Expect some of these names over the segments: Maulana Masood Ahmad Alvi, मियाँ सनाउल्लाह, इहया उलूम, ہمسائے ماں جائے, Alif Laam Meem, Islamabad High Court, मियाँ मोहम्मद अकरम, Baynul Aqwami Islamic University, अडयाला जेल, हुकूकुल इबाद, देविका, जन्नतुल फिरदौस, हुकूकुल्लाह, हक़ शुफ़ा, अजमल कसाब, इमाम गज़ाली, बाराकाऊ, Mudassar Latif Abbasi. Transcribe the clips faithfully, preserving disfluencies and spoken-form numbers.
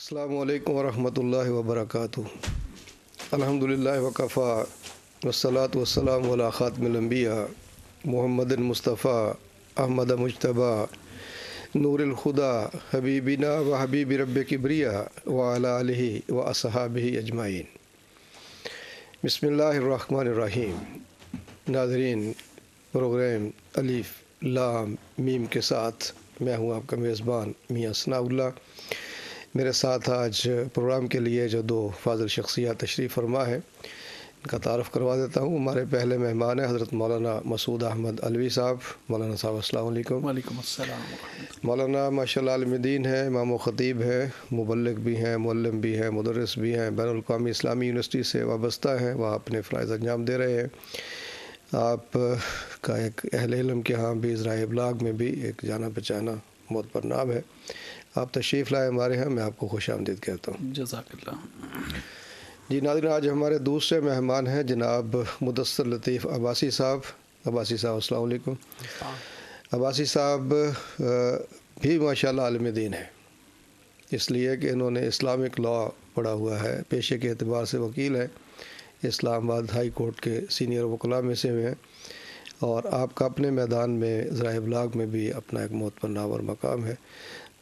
अस्सलामु अलैकुम वरहमतुल्लाहि वबरकातुह। अल्हम्दुलिल्लाहि वकफ़ा वस्सलातु वस्सलामु अला ख़ातिमिल अंबिया मुहम्मदिन मुस्तफ़ा अहमद मुज्तबा नूरिल खुदा हबीबिना व हबीबी रब्बे किब्रिया व अला आलिहि व असहाबिहि अजमाइन। बिस्मिल्लाहिर रहमानिर रहीम। नाज़रीन, प्रोग्राम अलीफ़ लाम मीम के साथ मैं हूँ आपका मेज़बान मियाँ सनाउल्लाह। मेरे साथ आज प्रोग्राम के लिए जो दो फाजिल शख्सियत तशरीफ़ फरमा है, इनका तारफ़ करवा देता हूँ। हमारे पहले मेहमान हैं हज़रत मौलाना मसूद अहमद अलवी साहब। मौलाना साहब अस्सलाम वालेकुम। वालेकुम अस्सलाम। मौलाना माशाल्लाह आलिम-ए-दीन है, इमाम ख़तीब है, मुबल्लिग भी हैं, मुअल्लिम भी हैं, मुदर्रिस भी हैं, बैनुल अक़वामी इस्लामी यूनिवर्सिटी से वाबस्ता हैं, वहाँ अपने फ़राइज़ अंजाम दे रहे हैं। आप का एक अहले इल्म के यहाँ भी ज़राए इब्लाग में भी एक जाना पहचाना मोतबर नाम है। आप तशरीफ़ लाए हमारे यहाँ, मैं आपको खुश आमदीद कहता हूँ। जज़ाकल्लाह। जी नाज़रीन, आज हमारे दूसरे मेहमान हैं जनाब मुदस्सर लतीफ़ अब्बासी साहब। अब्बासी साहब अस्सलाम वालेकुम। अब्बासी साहब भी माशाल्लाह आलिम-ए-दीन है, इसलिए कि इन्होंने इस्लामिक लॉ पढ़ा हुआ है, पेशे के अतबार से वकील है, इस्लामाबाद हाई कोर्ट के सीनियर वकला में से हैं, और आपका अपने मैदान में ज़राए इब्लाग में भी अपना एक मोतबर नाम और मकाम है।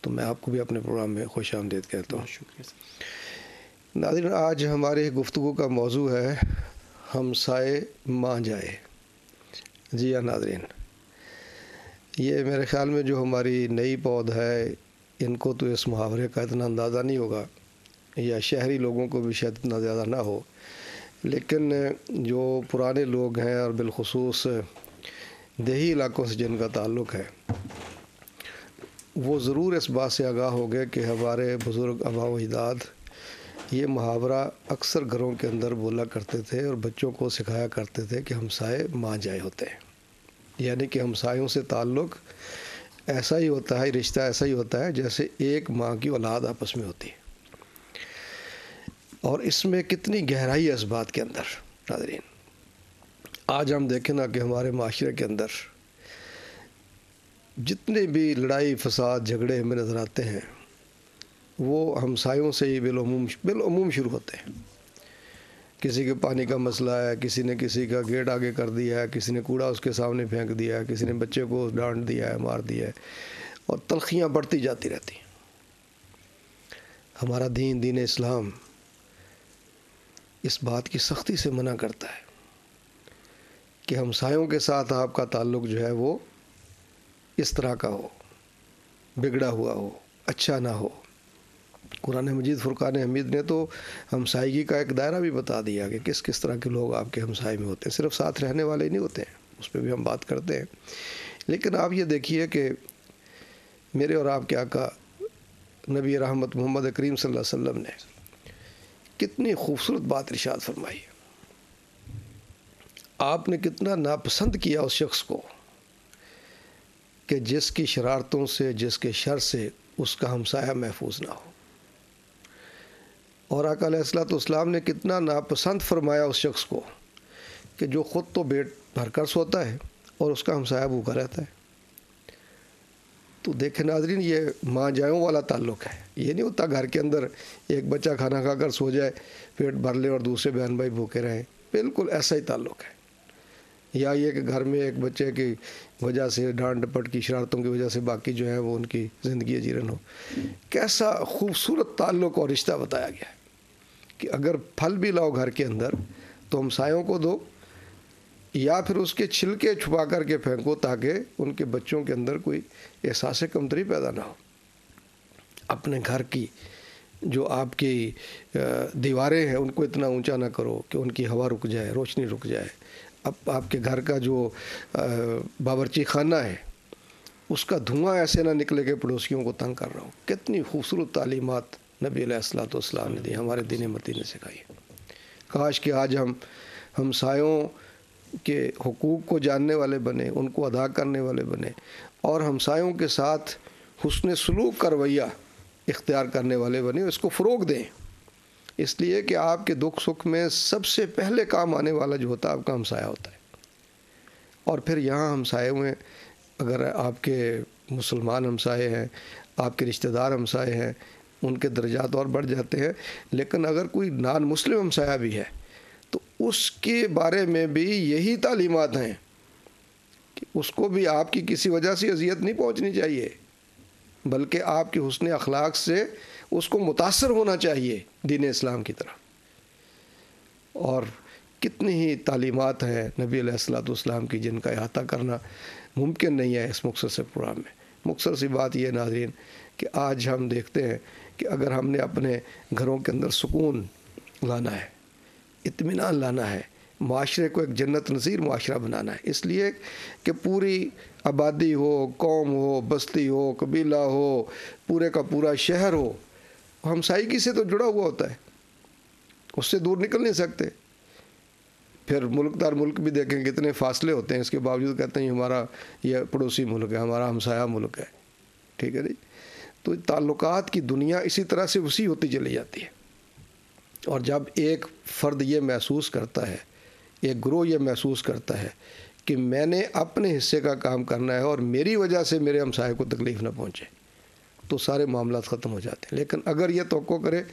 तो मैं आपको भी अपने प्रोग्राम में खुश आमदीद कहता हूँ। शुक्रिया। नाज़रीन, आज हमारे गुफ्तगू का मौजू है हमसाए माँ जाए। जी हाँ नाज़रीन, ये मेरे ख़्याल में जो हमारी नई पौध है, इनको तो इस मुहावरे का इतना अंदाज़ा नहीं होगा, या शहरी लोगों को भी शायद इतना ज़्यादा ना हो, लेकिन जो पुराने लोग हैं और बिलखसूस देही इलाक़ों से जिनका ताल्लुक़ है, वो ज़रूर इस बात से आगाह हो गए कि हमारे बुज़ुर्ग आबा व अजदाद ये मुहावरा अक्सर घरों के अंदर बोला करते थे और बच्चों को सिखाया करते थे कि हमसाए माँ जाए होते हैं, यानी कि हमसायों से ताल्लुक़ ऐसा ही होता है, रिश्ता ऐसा ही होता है जैसे एक माँ की औलाद आपस में होती है। और इसमें कितनी गहराई है इस बात के अंदर। नाज़रीन, आज हम देखें ना कि हमारे माशरे के अंदर जितने भी लड़ाई फसाद झगड़े हमें नज़र आते हैं, वो हमसायों से ही बिलअमूम बिलअमूम शुरू होते हैं। किसी के पानी का मसला है, किसी ने किसी का गेट आगे कर दिया है, किसी ने कूड़ा उसके सामने फेंक दिया है, किसी ने बच्चे को डांट दिया है, मार दिया है, और तलखियाँ बढ़ती जाती रहती हैं। हमारा दीन, दीन इस्लाम, इस बात की सख्ती से मना करता है कि हमसायों के साथ आपका ताल्लुक़ जो है वो इस तरह का हो, बिगड़ा हुआ हो, अच्छा ना हो। कुरान मजीद फुरकान हमीद ने तो हमसायगी का एक दायरा भी बता दिया कि किस किस तरह के लोग आपके हमसाए में होते हैं। सिर्फ साथ रहने वाले ही नहीं होते हैं, उस पर भी हम बात करते हैं। लेकिन आप ये देखिए कि मेरे और आपके आका नबी रहमत मोहम्मद करीम सल्लल्लाहु अलैहि वसल्लम ने कितनी खूबसूरत बात इरशाद फरमाई। आपने कितना नापसंद किया उस शख्स को कि जिसकी शरारतों से, जिसके शर से उसका हमसाया महफूज ना हो। और आका अलैहिस्सलाम ने कितना नापसंद फरमाया उस शख्स को कि जो ख़ुद तो पेट भर कर सोता है और उसका हमसाया भूखा रहता है। तो देखें नाज़रीन, ये माँ जायों वाला ताल्लुक़ है। ये नहीं होता घर के अंदर एक बच्चा खाना खाकर सो जाए, पेट भर ले और दूसरे बहन भाई भूखे रहें, बिल्कुल ऐसा ही ताल्लुक़ है। या ये कि घर में एक बच्चे की वजह से, डांट डपट की शरारतों की वजह से बाकी जो है वो उनकी ज़िंदगी अजीरन हो। कैसा खूबसूरत ताल्लुक़ और रिश्ता बताया गया है कि अगर फल भी लाओ घर के अंदर तो हमसायों को दो, या फिर उसके छिलके छुपा करके फेंको ताकि उनके बच्चों के अंदर कोई एहसास कमतरी पैदा ना हो। अपने घर की जो आपकी दीवारें हैं उनको इतना ऊंचा ना करो कि उनकी हवा रुक जाए, रोशनी रुक जाए। अब आपके घर का जो बावर्ची खाना है उसका धुआं ऐसे ना निकले कि पड़ोसियों को तंग कर रहा हो। कितनी खूबसूरत तालीमात नबी अलैहिस्सलाम ने दी, हमारे दीन मती ने सिखाई। काश कि आज हम हमसायों के हुकूक को जानने वाले बने, उनको अदा करने वाले बने, और हमसायों के साथ हुस्न सलूक का रवैया इख्तियार करने वाले बने, इसको फ़रोग दें। इसलिए कि आपके दुख सुख में सबसे पहले काम आने वाला जो होता है आपका हमसाया होता है। और फिर यहाँ हमसाए में अगर आपके मुसलमान हमसाए हैं, आपके रिश्तेदार हमसाए हैं, उनके दर्जात और बढ़ जाते हैं। लेकिन अगर कोई नान मुस्लिम हमसाया भी है तो उसके बारे में भी यही तालीमात हैं कि उसको भी आपकी किसी वजह से अजियत नहीं पहुंचनी चाहिए, बल्कि आपके हुस्न अखलाक से उसको मुतासर होना चाहिए दीन इस्लाम की तरफ। और कितनी ही तालीमात हैं नबी अलैहिस्सलातु वस्सलाम की जिनका अहाता करना मुमकिन नहीं है इस मुख्तर से प्रोग्राम में। मुख्तर सी बात यह नाज़रीन कि आज हम देखते हैं कि अगर हमने अपने घरों के अंदर सुकून लाना है, इत्मीनान लाना है, माशरे को एक जन्नत नज़ीर माशरा बनाना है, इसलिए कि पूरी आबादी हो, कौम हो, बस्ती हो, कबीला हो, पूरे का पूरा शहर हो, हमसायगी से तो जुड़ा हुआ होता है, उससे दूर निकल नहीं सकते। फिर मुल्कदार मुल्क भी देखें कितने फासले होते हैं, इसके बावजूद कहते हैं हमारा ये पड़ोसी मुल्क है, हमारा हमसाया मुल्क है। ठीक है जी, तो ताल्लुकात की दुनिया इसी तरह से वसी होती चली जाती है। और जब एक फ़र्द ये महसूस करता है, एक ग्रोह ये महसूस करता है कि मैंने अपने हिस्से का काम करना है और मेरी वजह से मेरे हमसाए को तकलीफ़ ना पहुँचे, तो सारे मामला ख़त्म हो जाते हैं। लेकिन अगर ये तवक्को करे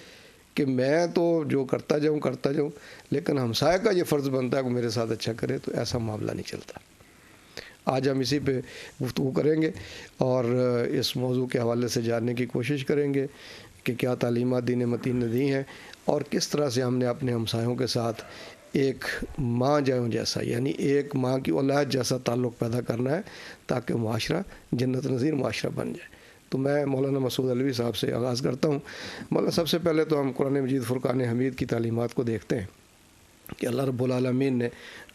कि मैं तो जो करता जाऊँ करता जाऊँ लेकिन हमसाए का ये फ़र्ज़ बनता है कि मेरे साथ अच्छा करे, तो ऐसा मामला नहीं चलता। आज हम इसी पे गुफ्तगू करेंगे और इस मौजू के हवाले से जानने की कोशिश करेंगे कि क्या तालीमात दीन मतीन ने दी हैं और किस तरह से हमने अपने हमसायों के साथ एक माँ जायों जैसा, यानी एक माँ की औलाद जैसा ताल्लुक़ पैदा करना है ताकि माशरा जन्नत नज़ीर माशरा बन जाए। तो मैं मौलाना मसूद अलवी साहब से आगाज़ करता हूँ। मौलाना, सबसे पहले तो हम कुरान मजीद फ़ुरक़ान हमीद की तालीमात को देखते हैं कि अल्लाह रब्बुल आलमीन ने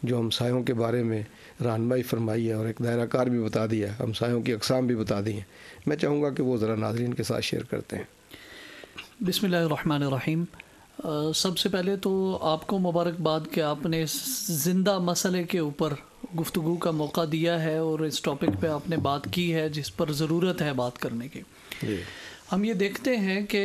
जो हमसायों के बारे में रहनुमाई फरमाई है और एक दायरा कार भी बता दिया, हमसायों की अक़साम भी बता दी हैं। मैं चाहूँगा कि वो ज़रा नाज़रीन के साथ शेयर करते हैं। बिस्मिल्लाहिर्रहमानिर्रहीम। सबसे पहले तो आपको मुबारकबाद कि आपने ज़िंदा मसले के ऊपर गुफ्तगू का मौका दिया है और इस टॉपिक पे आपने बात की है जिस पर ज़रूरत है बात करने की। हम ये देखते हैं कि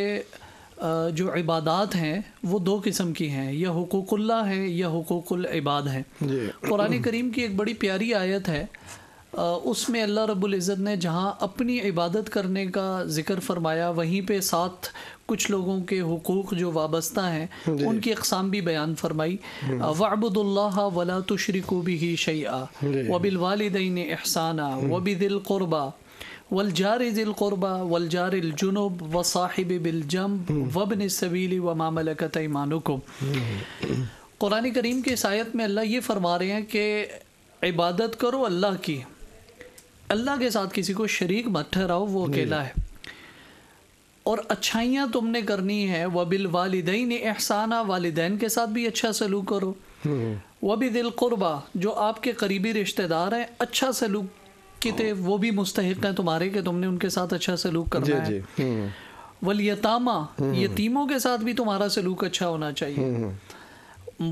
जो इबादात हैं वो दो किस्म की हैं, या हुकूकुल्लाह हैं या हुकूकुल इबाद हैं। कुरान करीम की एक बड़ी प्यारी आयत है, उसमें अल्लाह रब्बुल इज़्ज़त ने जहाँ अपनी इबादत करने का ज़िक्र फरमाया, वहीं पे साथ कुछ लोगों के हुकूक जो वाबस्ता हैं उनकी अक़साम भी बयान फरमाई। वअबुदुल्लाह वला तुशरिकू बिही शैआ वबिलवालिदैन इहसाना वबिदिल क़ुरबा वलजारि ज़िल क़ुरबा वलजारिल जुनूब वसाहिबि बिलजंब वबनिस्सबील वमा मलकत ऐमानुकुम। कुरान करीम के इस आयत में अल्लाह ये फरमा रहे हैं कि इबादत करो अल्लाह की, अल्लाह के साथ किसी को शरीक मत ठहराओ, वो अकेला है, और अच्छाइयाँ तुमने करनी है। वबिल वालिदैन एहसाना, वालिदैन के साथ भी अच्छा सलूक करो। वबिदिल क़ुरबा, जो आपके करीबी रिश्तेदार हैं अच्छा सलूक की ते वो भी मुस्तहिक़ हैं तुम्हारे कि तुमने उनके साथ अच्छा सलूक करना है। वल यतामा, यतीमों के साथ भी तुम्हारा सलूक अच्छा होना चाहिए।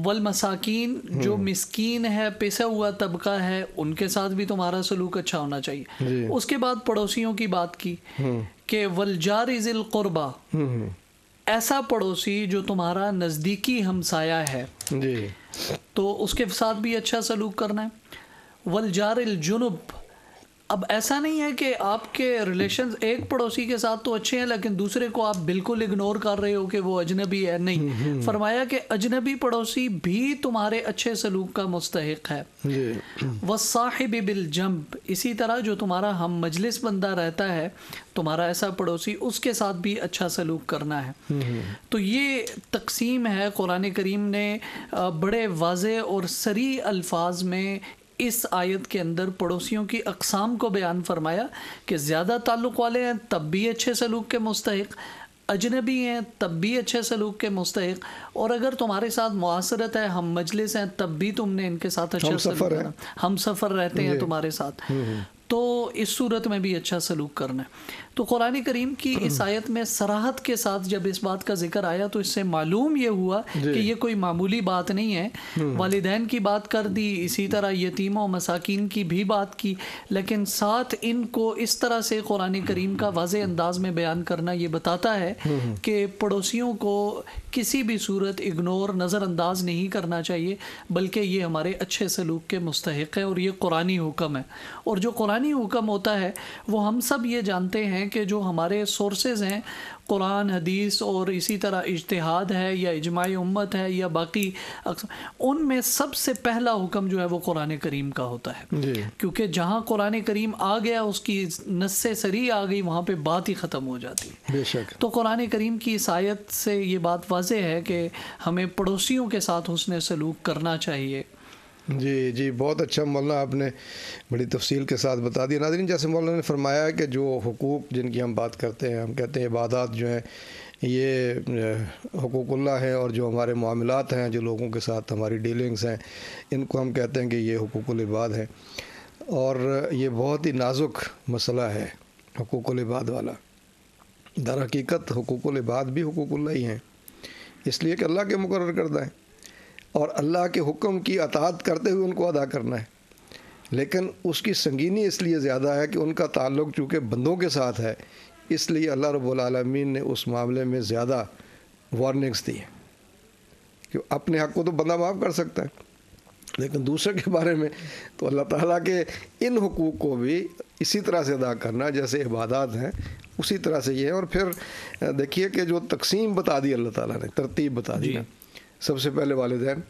वल मसाकीन, जो मिस्कीन है, पिसा हुआ तबका है, उनके साथ भी तुम्हारा सलूक अच्छा होना चाहिए। उसके बाद पड़ोसियों की बात की कि वलजारि ज़िल क़ुरबा, ऐसा पड़ोसी जो तुम्हारा नज़दीकी हमसाया है जी, तो उसके साथ भी अच्छा सलूक करना है। वलजारिल जुनूब, अब ऐसा नहीं है कि आपके रिलेशंस एक पड़ोसी के साथ तो अच्छे हैं लेकिन दूसरे को आप बिल्कुल इग्नोर कर रहे हो कि वो अजनबी है, नहीं, फरमाया कि अजनबी पड़ोसी भी तुम्हारे अच्छे सलूक का मुस्तहिक है। वसाहिब बिलजंब, इसी तरह जो तुम्हारा हम मजलिस बंदा रहता है तुम्हारा ऐसा पड़ोसी, उसके साथ भी अच्छा सलूक करना है। तो ये तकसीम है। कुरान करीम ने बड़े वाज़े और सरी अल्फाज में इस आयत के अंदर पड़ोसियों की अक़साम को बयान फरमाया कि ज़्यादा ताल्लुक़ वाले हैं तब भी अच्छे सलूक के मुस्तहिक़, अजनबी हैं तब भी अच्छे सलूक के मुस्तहिक़, और अगर तुम्हारे साथ मुआसरत है, हम मजलिस हैं, तब भी तुमने इनके साथ अच्छा सलूक करना। हम सफ़र रहते हैं तुम्हारे साथ, तो इस सूरत में भी अच्छा सलूक करना है। तो कुरान करीम की इस आयत में सराहत के साथ जब इस बात का जिक्र आया तो इससे मालूम ये हुआ कि ये कोई मामूली बात नहीं है। वालिदैन की बात कर दी, इसी तरह यतीमों मसाकीन की भी बात की, लेकिन साथ इनको इस तरह से कुरान करीम का वाज़े अंदाज में बयान करना ये बताता है कि पड़ोसियों को किसी भी सूरत इग्नोर, नज़रअंदाज नहीं करना चाहिए, बल्कि ये हमारे अच्छे सलूक के मुस्तहिक़ हैं और ये कुरानी हुक्म है। और जो कुरान कुरानी हुक्म होता है वो हम सब ये जानते हैं कि जो हमारे सोर्सेज हैं कुरान हदीस और इसी तरह इज्तिहाद है या इजमाई उम्मत है या बाकी उनमें सबसे पहला हुक्म जो है वो कुरान करीम का होता है, क्योंकि जहाँ कुरान करीम आ गया उसकी नस्से सरी आ गई वहाँ पे बात ही ख़त्म हो जाती है। बेशक। तो कुरान करीम की इस आयत से ये बात वाज़े है कि हमें पड़ोसियों के साथ हुस्न सलूक करना चाहिए। जी जी, बहुत अच्छा मौलाना, आपने बड़ी तफसील के साथ बता दिया। नाज़रीन, जैसे मौलाना ने फरमाया कि जो हुकूक जिनकी हम बात करते हैं, हम कहते हैं इबादत जो है ये हुकूकुल्लाह है, और जो हमारे मामलात हैं, जो लोगों के साथ हमारी डीलिंग्स हैं, इनको हम कहते हैं कि ये हुकूकुल इबाद है। और ये बहुत ही नाजुक मसला है हुकूकुल इबाद वाला। दर हकीकत हुकूकुल इबाद भी हुकूकुल्लाह ही हैं, इसलिए कि अल्लाह के मुकर्रर करदा है और अल्लाह के हुक्म की अतात करते हुए उनको अदा करना है। लेकिन उसकी संगीनी इसलिए ज़्यादा है कि उनका ताल्लुक़ चूँकि बंदों के साथ है, इसलिए अल्लाह रब्बुल आलमीन ने उस मामले में ज़्यादा वार्निंग्स दी हैं कि अपने हक़ को तो बंदा माफ़ कर सकता है, लेकिन दूसरे के बारे में तो अल्लाह ताला के इन हुकूक़ को भी इसी तरह से अदा करना जैसे इबादात हैं, उसी तरह से ये है। और फिर देखिए कि जो तकसीम बता दी अल्लाह ताला ने, तरतीब बता दी, सबसे पहले वालिदैन,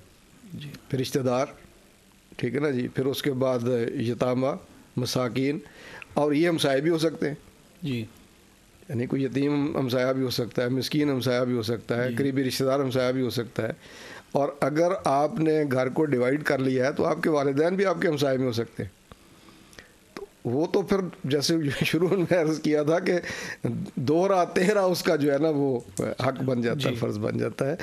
फिर रिश्तेदार, ठीक है ना जी, फिर उसके बाद यतामा, मसाकिन, और ये हमसाए भी हो सकते हैं जी, यानी कोई यतीम हमसाया भी हो सकता है, मिस्कीन हमसाया भी हो सकता है, करीबी रिश्तेदार हमसाया भी हो सकता है। और अगर आपने घर को डिवाइड कर लिया है तो आपके वालिदैन भी आपके हमसाए में हो सकते हैं। तो वो तो फिर जैसे शुरू में अर्ज़ किया था कि दोहरा तेहरा उसका जो है ना वो हक़ बन जाता है, फ़र्ज़ बन जाता है।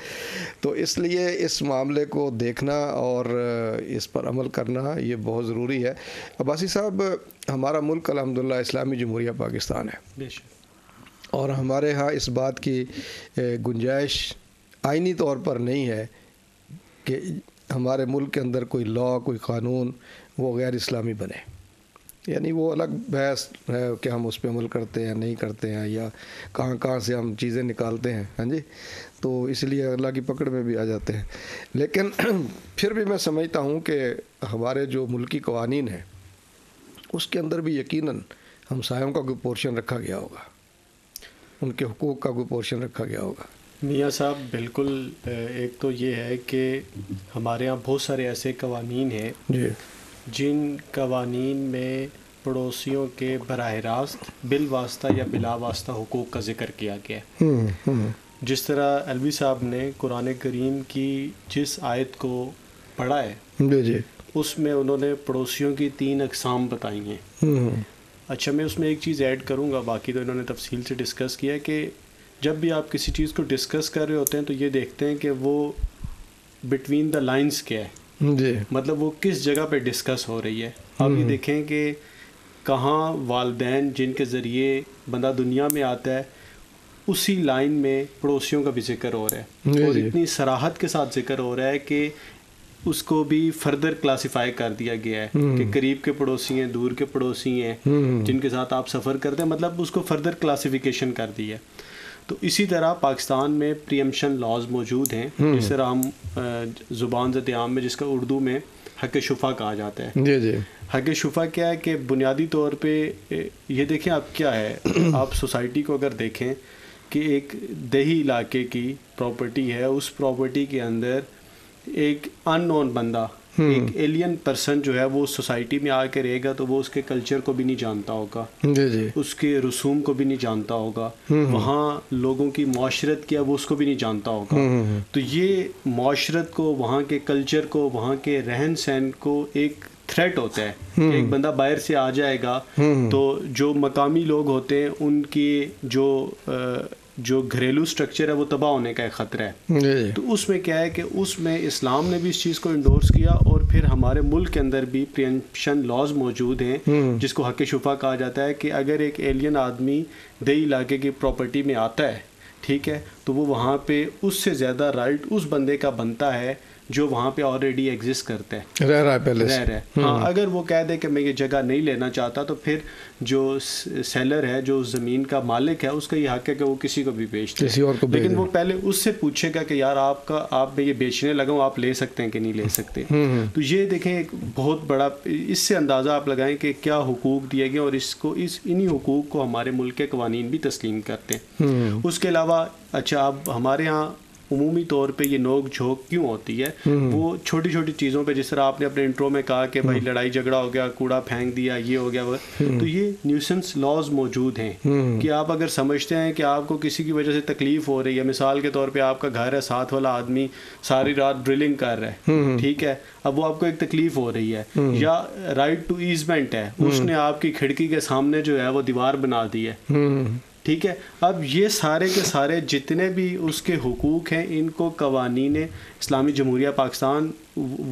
तो इसलिए इस मामले को देखना और इस पर अमल करना ये बहुत ज़रूरी है। अब्बासी साहब, हमारा मुल्क अलहम्दुलिल्लाह इस्लामी जमहूरिया पाकिस्तान है, और हमारे यहाँ इस बात की गुंजाइश आइनी तौर पर नहीं है कि हमारे मुल्क के अंदर कोई लॉ, कोई कानून वो गैर इस्लामी बने। यानी वो अलग बहस है कि हम उस पर अमल करते हैं, नहीं करते हैं, या कहाँ कहाँ से हम चीज़ें निकालते हैं। हाँ जी, तो इसलिए अल्लाह की पकड़ में भी आ जाते हैं। लेकिन फिर भी मैं समझता हूँ कि हमारे जो मुल्की कवानीन हैं उसके अंदर भी यकीनन हमसायों का कोई पोर्शन रखा गया होगा, उनके हुकूक का कोई पोर्शन रखा गया होगा। मियाँ साहब, बिल्कुल। एक तो ये है कि हमारे यहाँ बहुत सारे ऐसे कवानीन हैं जी, जिन कवानीन में पड़ोसियों के बराह रास्त, बिल वास्ता या बिला वास्ता हुकूक का जिक्र किया गया है। जिस तरह अलवी साहब ने कुरान करीम की जिस आयत को पढ़ा है उसमें उन्होंने पड़ोसियों की तीन अकसाम बताई हैं। अच्छा, मैं उसमें एक चीज़ ऐड करूंगा, बाकी तो इन्होंने तफसील से डिस्कस किया है कि जब भी आप किसी चीज़ को डिस्कस कर रहे होते हैं तो ये देखते हैं कि वो बिटवीन द लाइंस क्या है जी, मतलब वो किस जगह पे डिस्कस हो रही है। आप ये देखें कि कहाँ वालदैन जिनके ज़रिए बंदा दुनिया में आता है उसी लाइन में पड़ोसियों का भी जिक्र हो रहा है, और इतनी सराहत के साथ जिक्र हो रहा है कि उसको भी फर्दर क्लासिफाई कर दिया गया है कि करीब के पड़ोसी हैं, दूर के पड़ोसी हैं, जिनके साथ आप सफ़र करते हैं, मतलब उसको फर्दर क्लासिफिकेशन कर दिया है। तो इसी तरह पाकिस्तान में प्रीएम्पशन लॉज मौजूद हैं, जिस तरह हम ज़ुबान ज़त आम में जिसका उर्दू में हक़ शुफ़ा कहा जाता है। जी जी, हक़ शुफ़ा क्या है कि बुनियादी तौर पर ये देखें आप क्या है, आप सोसाइटी को अगर देखें कि एक देही इलाके की प्रॉपर्टी है, उस प्रॉपर्टी के अंदर एक अननोन बंदा, एक एलियन पर्सन जो है वो सोसाइटी में आके रहेगा तो वो उसके कल्चर को भी नहीं जानता होगा, उसके रसूम को भी नहीं जानता होगा, वहाँ लोगों की माशरत क्या वो उसको भी नहीं जानता होगा। तो ये माशरत को, वहाँ के कल्चर को, वहाँ के रहन सहन को एक थ्रेट होता है। एक बंदा बाहर से आ जाएगा तो जो मकामी लोग होते हैं उनकी जो आ, जो घरेलू स्ट्रक्चर है वो तबाह होने का एक ख़तरा है। तो उसमें क्या है कि उसमें इस्लाम ने भी इस चीज़ को इंडोर्स किया, और फिर हमारे मुल्क के अंदर भी प्रीएम्पशन लॉज मौजूद हैं जिसको हक़ शुफ़ा कहा जाता है कि अगर एक एलियन आदमी देही इलाके की प्रॉपर्टी में आता है, ठीक है, तो वो वहाँ पे उससे ज़्यादा राइट उस बंदे का बनता है जो वहाँ पे ऑलरेडी एग्जिस्ट करता है, रह रहा है पहले रह रहा है। हाँ, अगर वो कह दे कि मैं ये जगह नहीं लेना चाहता तो फिर जो सेलर है, जो ज़मीन का मालिक है, उसका ये हक है कि वो किसी को भी बेच दे, किसी और को, लेकिन वो पहले उससे पूछेगा कि यार आपका आप मैं ये बेचने लगा हूँ, आप ले सकते हैं कि नहीं ले सकते। तो ये देखें एक बहुत बड़ा, इससे अंदाज़ा आप लगाएं कि क्या हुकूक दिए गए और इसको इस इन्हीं हुकूक को हमारे मुल्क के कवानीन भी तस्लीम करते हैं। उसके अलावा अच्छा अब हमारे यहाँ उमूमी तौर पे ये नोक झोंक क्यों होती है, वो छोटी छोटी चीज़ों पे, जिस तरह आपने अपने इंट्रो में कहा कि भाई लड़ाई झगड़ा हो गया, कूड़ा फेंक दिया, ये हो गया वो, तो ये न्यूसेंस लॉज मौजूद हैं कि आप अगर समझते हैं कि आपको किसी की वजह से तकलीफ हो रही है, मिसाल के तौर पे आपका घर है, साथ वाला आदमी सारी रात ड्रिलिंग कर रहा है, ठीक है, अब वो आपको एक तकलीफ हो रही है, या राइट टू ईजमेंट है, उसने आपकी खिड़की के सामने जो है वो दीवार बना दी है, ठीक है, अब ये सारे के सारे जितने भी उसके हुकूक हैं, इनको कवानीन इस्लामी जमहूरिया पाकिस्तान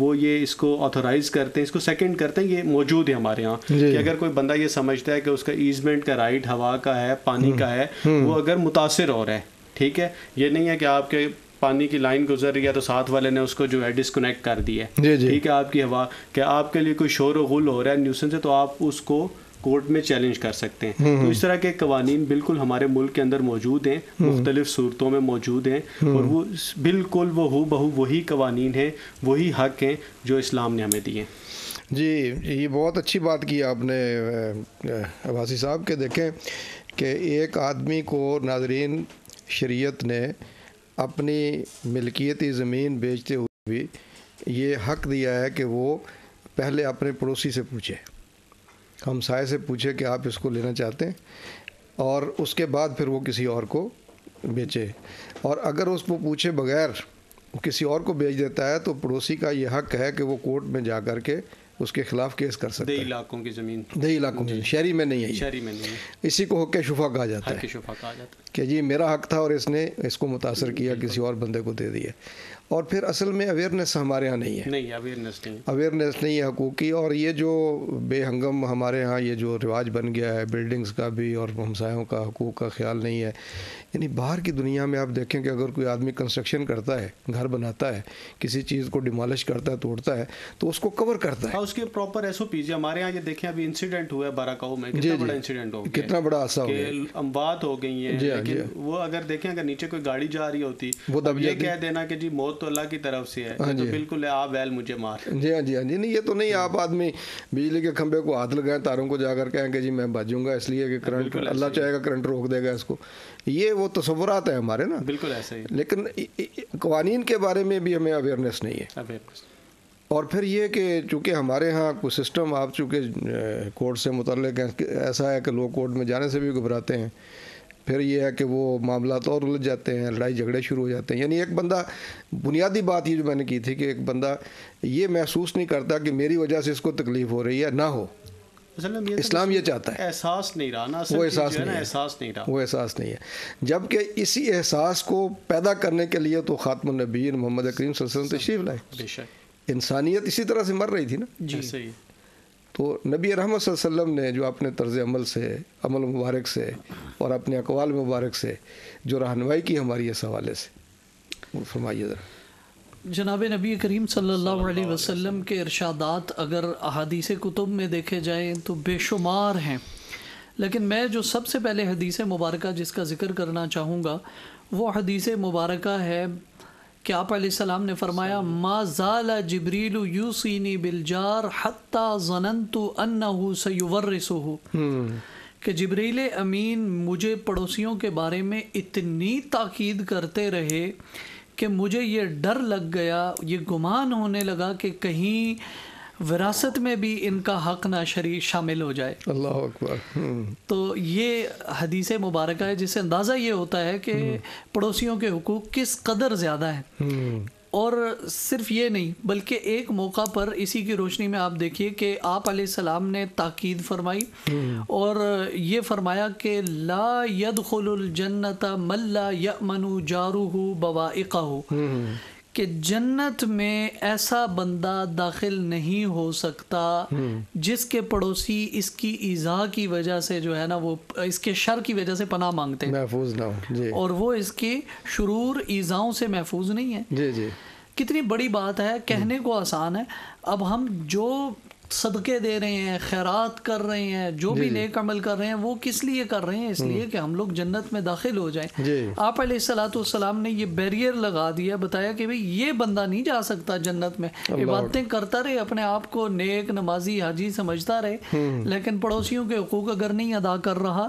वो ये इसको ऑथोराइज़ करते हैं, इसको सेकंड करते हैं, ये मौजूद है हमारे यहाँ कि अगर कोई बंदा ये समझता है कि उसका ईजमेंट का राइट हवा का है, पानी का है, वो अगर मुतासर हो रहा है, ठीक है, ये नहीं है कि आपके पानी की लाइन गुजर रही है तो साथ वाले ने उसको जो है डिस्कनेक्ट कर दिया है, ठीक है, आपकी हवा क्या आपके लिए कोई शोर व गुल हो रहा है न्यूसेंस है, तो आप उसको कोर्ट में चैलेंज कर सकते हैं। तो इस तरह के कवानीन बिल्कुल हमारे मुल्क के अंदर मौजूद हैं, मुख्तलिफ सूरतों में मौजूद हैं, और वो बिल्कुल वो हु बहु वही कवानीन हैं, वही हक हैं जो इस्लाम ने हमें दिए। जी, ये बहुत अच्छी बात की आपने अब्बासी साहब के, देखें कि एक आदमी को नाजरीन शरीयत ने अपनी मिल्कियती ज़मीन बेचते हुए भी ये हक दिया है कि वो पहले अपने पड़ोसी से पूछे, हमसाए से पूछे कि आप इसको लेना चाहते हैं, और उसके बाद फिर वो किसी और को बेचे, और अगर उसको पूछे बगैर किसी और को बेच देता है तो पड़ोसी का ये हक है कि वो कोर्ट में जा कर के उसके खिलाफ केस कर सकता है। देही इलाकों की ज़मीन, देही इलाकों की, शहरी में नहीं है, शहरी में नहीं है। इसी को हक़ शुफ़ा कहा जाता है, कि जी मेरा हक़ था और इसने इसको मुतासर किया, किसी और बंदे को दे दिया, और फिर असल में अवेयरनेस हमारे यहाँ नहीं है, नहीं अवेयरनेस नहीं अवेयरनेस नहीं है हकूक़ की, और ये जो बेहंगम हमारे यहाँ ये जो रिवाज बन गया है बिल्डिंग्स का भी और हमसायों का हकूक़ का ख्याल नहीं है। यानी बाहर की दुनिया में आप देखें कि अगर कोई आदमी कंस्ट्रक्शन करता है, घर बनाता है, किसी चीज़ को डिमोलिश करता है, तोड़ता है, तो उसको कवर करता है, उसके प्रॉपर एस ओ पीज। हमारे यहाँ ये देखें अभी इंसिडेंट हुआ है बाराकाऊ में, कितना बड़ा इंसिडेंट हो गया, कितना बड़ा हादसा हो गया, अमवात हो गई है, लेकिन वो अगर देखें अगर नीचे कोई गाड़ी जा रही होती वो तब ये कह देना कि जी मौत तो अल्लाह की तरफ से है, तो बिल्कुल आप वैल मुझे मार, जी हाँ जी हाँ जी नहीं, ये तो नहीं आप आदमी बिजली के खंभे को हाथ लगाएं, तारों को जाकर कहें कि जी मैं बचूंगा इसलिए कि करंट अल्लाह चाहेगा करंट रोक देगा इसको, ये वो तस्वुरात है हमारे ना, बिल्कुल ऐसा ही, लेकिन कवानीन के बारे में भी हमें अवेयरनेस नहीं है। और फिर ये कि चूँकि हमारे यहाँ कोई सिस्टम आप चूँकि कोर्ट से मुतल्लिक़ ऐसा है कि लोग कोर्ट में जाने से भी घबराते हैं, फिर ये है कि वो मामला तो और उलझ जाते हैं, लड़ाई झगड़े शुरू हो जाते हैं, यानी एक बंदा बुनियादी बात ये जो मैंने की थी कि एक बंदा ये महसूस नहीं करता कि मेरी वजह से इसको तकलीफ़ हो रही है ना हो, ये इस्लाम ये चाहता है, एहसास नहीं रहा ना, वो एहसास नहीं, एहसास नहीं रहा, वो एहसास नहीं है, जबकि इसी एहसास को पैदा करने के लिए तो खातमुन नबीयीन मोहम्मद करीम सल्लल्लाहु अलैहि वसल्लम तशरीफ़ लाए। इंसानियत इसी तरह से मर रही थी ना जी, सही। तो नबी रहमत सल्लल्लाहु अलैहि वसल्लम ने जो अपने तर्ज़ अमल से, अमल मुबारक से और अपने अक़वाल मुबारक से जो रहनुमाई की हमारी इस हवाले से, फरमाइए ज़रा। जनाब नबी करीम सल्लल्लाहु अलैहि वसल्लम के इरशादात अगर अहादीस कुतुब में देखे जाएँ तो बेशुमार हैं, लेकिन मैं जो सबसे पहले हदीस मुबारक जिसका जिक्र करना चाहूँगा वो हदीस मुबारक है कि आप अलैहिस्सलाम ने फरमाया, मा ज़ाला जिब्रीलु यूसीनी बिलजार हत्ता ज़नन्तु अन्नहु सयुवर्रिसुहु, कि जिब्रील अमीन मुझे पड़ोसियों के बारे में इतनी ताकीद करते रहे कि मुझे ये डर लग गया, ये गुमान होने लगा कि कहीं विरासत में भी इनका हक़ ना शरीक शामिल हो जाए। अल्लाह अकबर। तो ये हदीस मुबारक है जिससे अंदाज़ा ये होता है कि पड़ोसियों के हुकूक किस कदर ज़्यादा हैं। और सिर्फ ये नहीं बल्कि एक मौका पर इसी की रोशनी में आप देखिए कि आप अलैहिस्सलाम ने ताक़ीद फरमाई और ये फरमाया कि ला यदखुलुल जन्नता मल्ला यमनु जारुहु बवाइक़हु, कि जन्नत में ऐसा बंदा दाखिल नहीं हो सकता जिसके पड़ोसी इसकी ईज़ा की वजह से जो है ना वो इसके शर की वजह से पनाह मांगते हैं, महफूज ना हो, और वो इसके शुरूर ईज़ाओं से महफूज नहीं है। जी जी। कितनी बड़ी बात है, कहने को आसान है। अब हम जो सदक़े दे रहे हैं, खैरात कर रहे हैं, जो भी नेक अमल कर रहे हैं, वो किस लिए कर रहे हैं? इसलिए कि हम लोग जन्नत में दाखिल हो जाएं। आप अलैहिस्सलाम ने ये बैरियर लगा दिया, बताया कि भाई ये बंदा नहीं जा सकता जन्नत में, इबादतें करता रहे, अपने आप को नेक नमाजी हाजी समझता रहे, लेकिन पड़ोसियों के हुकूक अगर नहीं अदा कर रहा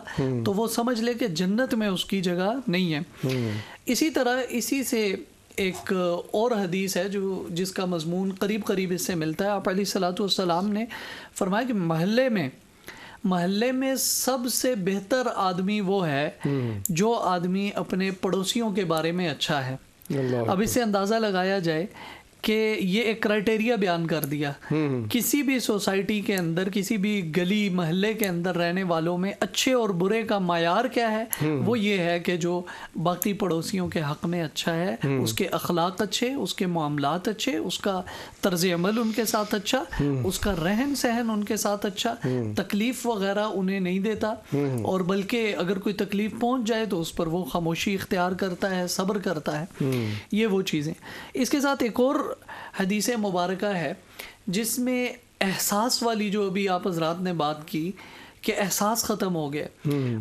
तो वो समझ ले कि जन्नत में उसकी जगह नहीं है। इसी तरह इसी से एक और हदीस है जो जिसका मजमून करीब करीब इससे मिलता है। आप अलैहिस्सलाम ने फरमाया कि महल्ले में महल्ले में सबसे बेहतर आदमी वो है जो आदमी अपने पड़ोसियों के बारे में अच्छा है। अब इससे अंदाज़ा लगाया जाए कि ये एक क्राइटेरिया बयान कर दिया, किसी भी सोसाइटी के अंदर, किसी भी गली महल्ले के अंदर रहने वालों में अच्छे और बुरे का मायार क्या है, वो ये है कि जो बाकी पड़ोसियों के हक़ में अच्छा है, उसके अखलाक अच्छे, उसके मामलात अच्छे, उसका तर्ज अमल उनके साथ अच्छा, उसका रहन सहन उनके साथ अच्छा, तकलीफ़ वगैरह उन्हें नहीं देता, और बल्कि अगर कोई तकलीफ़ पहुँच जाए तो उस पर वो खामोशी इख्तियार करता है, सब्र करता है। ये वो चीज़ें। इसके साथ एक और हदीस मुबारक है जिसमें एहसास वाली, जो अभी आप हजरात ने बात की कि एहसास ख़त्म हो गया,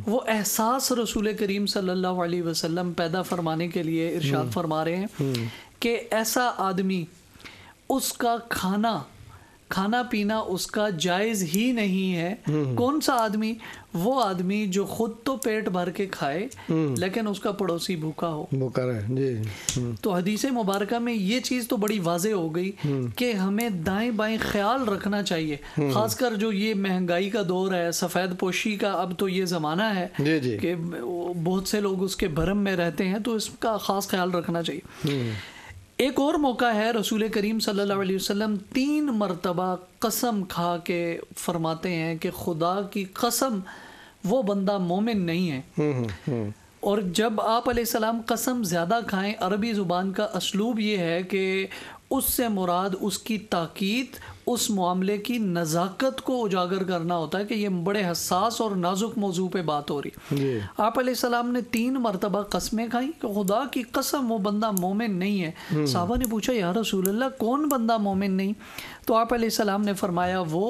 वो एहसास रसूल करीम सल्लल्लाहु अलैहि वसल्लम पैदा फरमाने के लिए इरशाद फरमा रहे हैं कि ऐसा आदमी, उसका खाना खाना पीना उसका जायज़ ही नहीं है। कौन सा आदमी? वो आदमी जो खुद तो पेट भर के खाए लेकिन उसका पड़ोसी भूखा हो, भूखा रहे जी। तो हदीसे मुबारका में ये चीज़ तो बड़ी वाजे हो गई कि हमें दाएं बाएं ख्याल रखना चाहिए, खासकर जो ये महंगाई का दौर है, सफ़ेद पोशी का अब तो ये ज़माना है कि बहुत से लोग उसके भरम में रहते हैं, तो इसका ख़ास ख्याल रखना चाहिए। एक और मौका है, रसूल करीम सल्लल्लाहु अलैहि वसल्लम तीन मरतबा कसम खा के फरमाते हैं कि खुदा की कसम वो बंदा मोमिन नहीं है। हुँ, हुँ. और जब आप अलैहिस्सलाम कसम ज़्यादा खाएं, अरबी ज़ुबान का असलूब ये है कि उससे मुराद उसकी ताकीद, उस मामले की नज़ाकत को उजागर करना होता है कि ये बड़े हसास और नाजुक मौजू पे बात हो रही है। आप अलैहिस्सलाम ने तीन मरतबा कसमें खाई कि खुदा की कसम वो बंदा मोमिन नहीं है। साहबा ने पूछा, या रसूलल्लाह कौन बंदा मोमिन नहीं? तो आप अलैहिस्सलाम ने फरमाया, वो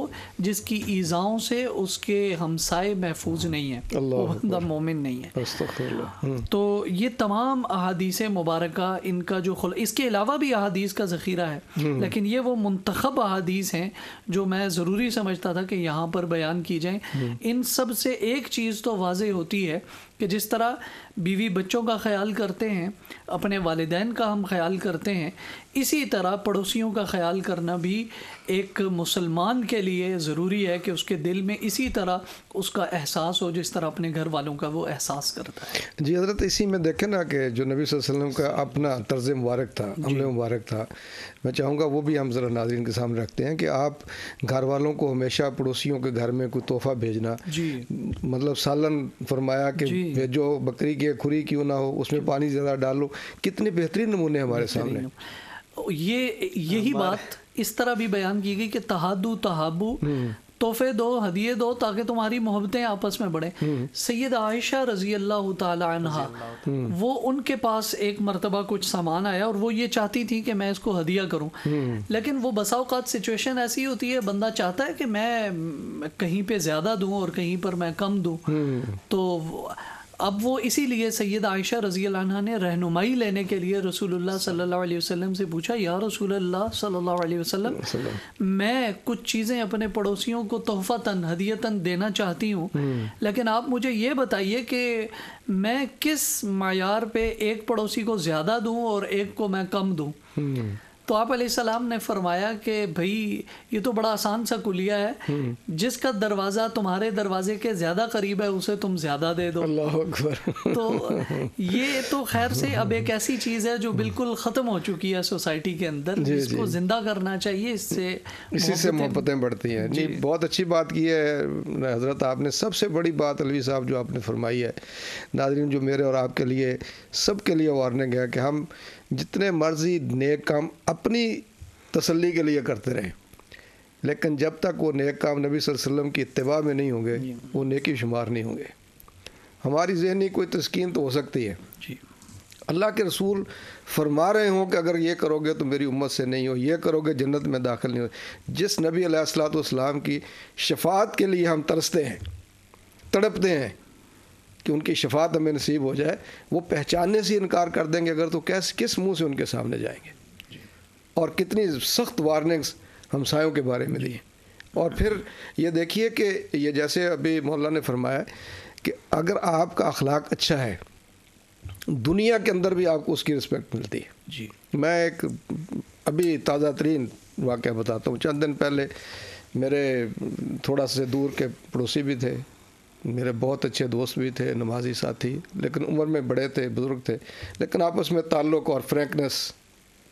जिसकी ईज़ाओं से उसके हमसाए महफूज नहीं है, वो बंदा मोमिन नहीं है। तो ये तमाम अहादीस मुबारक, इनका जो खुल, इसके अलावा भी अहादीस का ज़खीरा है, लेकिन ये वो मुंतखब अहादीस हैं जो मैं ज़रूरी समझता था कि यहाँ पर बयान की जाएं। इन सब से एक चीज़ तो वाज़े होती है कि जिस तरह बीवी बच्चों का ख्याल करते हैं, अपने वालिदैन का हम ख्याल करते हैं, इसी तरह पड़ोसियों का ख्याल करना भी एक मुसलमान के लिए ज़रूरी है कि उसके दिल में इसी तरह उसका एहसास हो जिस तरह अपने घर वालों का वो एहसास करता है। जी हज़रत, इसी में देखें ना कि जो नबी सल्लल्लाहु अलैहि वसल्लम का अपना तर्ज मुबारक था, अमल मुबारक था, मैं चाहूँगा वो भी हम ज़रा नाज़रीन के सामने रखते हैं कि आप घर वालों को हमेशा पड़ोसियों के घर में कोई तोहफ़ा भेजना, मतलब सालन फरमाया कि भेजो, बकरी के खुरी क्यों ना हो, उसमें पानी ज़्यादा डालो। कितने बेहतरीन नमूने हमारे सामने। ये यही बात इस तरह भी बयान की गई कि तहादु तहाबू, तोहफे दो, हदिये दो, ताकि तुम्हारी मोहब्बतें आपस में बढ़ें। सैयद आयशा रज़ी अल्लाह ताला अन्हा, वो उनके पास एक मरतबा कुछ सामान आया और वो ये चाहती थी कि मैं इसको हदिया करूं, लेकिन वो बसा औक़ात सिचुएशन ऐसी होती है, बंदा चाहता है कि मैं कहीं पे ज़्यादा दूं और कहीं पर मैं कम दूं। तो अब वो इसीलिए सैयद आयशा रज़ी अल्लाह अन्हा ने रहनुमाई लेने के लिए रसूलुल्लाह सल्लल्लाहु अलैहि वसल्लम से पूछा, या रसूलुल्लाह सल्लल्लाहु अलैहि वसल्लम, मैं कुछ चीज़ें अपने पड़ोसियों को तोहफ़ातन, हदियतन देना चाहती हूँ, लेकिन आप मुझे ये बताइए कि मैं किस मायार पे एक पड़ोसी को ज़्यादा दूँ और एक को मैं कम दूँ। तो आप अलैहिस्सलाम ने फरमाया कि भाई ये तो बड़ा आसान सा कुलिया है, जिसका दरवाज़ा तुम्हारे दरवाजे के ज़्यादा करीब है उसे तुम ज़्यादा दे दो। अल्लाह अकबर। तो ये तो खैर से अब एक ऐसी चीज़ है जो बिल्कुल ख़त्म हो चुकी है सोसाइटी के अंदर, जिसको जिंदा करना चाहिए, इससे इसी से मोहब्बतें बढ़ती हैं। जी बहुत अच्छी बात की है हज़रत आपने। सबसे बड़ी बात अलवी साहब जो आपने फरमाई है, नाज़रीन जो मेरे और आपके लिए, सब के लिए वार्निंग है कि हम जितने मर्जी नेक काम अपनी तसल्ली के लिए करते रहें, लेकिन जब तक वो नेक काम नबी सल्लल्लाहु अलैहि वसल्लम की इत्तबा में नहीं होंगे, वो नेकी शुमार नहीं होंगे। हमारी ज़हनी कोई तस्कीन तो हो सकती है, अल्लाह के रसूल फरमा रहे हों कि अगर ये करोगे तो मेरी उम्मत से नहीं हो, ये करोगे जन्नत में दाखिल नहीं हो। जिस नबी अलैहिस्सलातु वस्सलाम की शफाअत के लिए हम तरसते हैं, तड़पते हैं कि उनकी शफाअत हमें नसीब हो जाए, वो पहचानने से इनकार कर देंगे अगर तो कैसे किस मुंह से उनके सामने जाएंगे। और कितनी सख्त वार्निंग्स हमसायों के बारे में दी। और फिर ये देखिए कि ये जैसे अभी मौलाना ने फरमाया कि अगर आपका अखलाक अच्छा है दुनिया के अंदर भी आपको उसकी रिस्पेक्ट मिलती है। जी, मैं एक अभी ताज़ा तरीन वाक़या बताता हूँ। चंद दिन पहले मेरे थोड़ा से दूर के पड़ोसी भी थे, मेरे बहुत अच्छे दोस्त भी थे, नमाजी साथी, लेकिन उम्र में बड़े थे, बुज़ुर्ग थे, लेकिन आपस में ताल्लुक़ और फ्रैंकनेस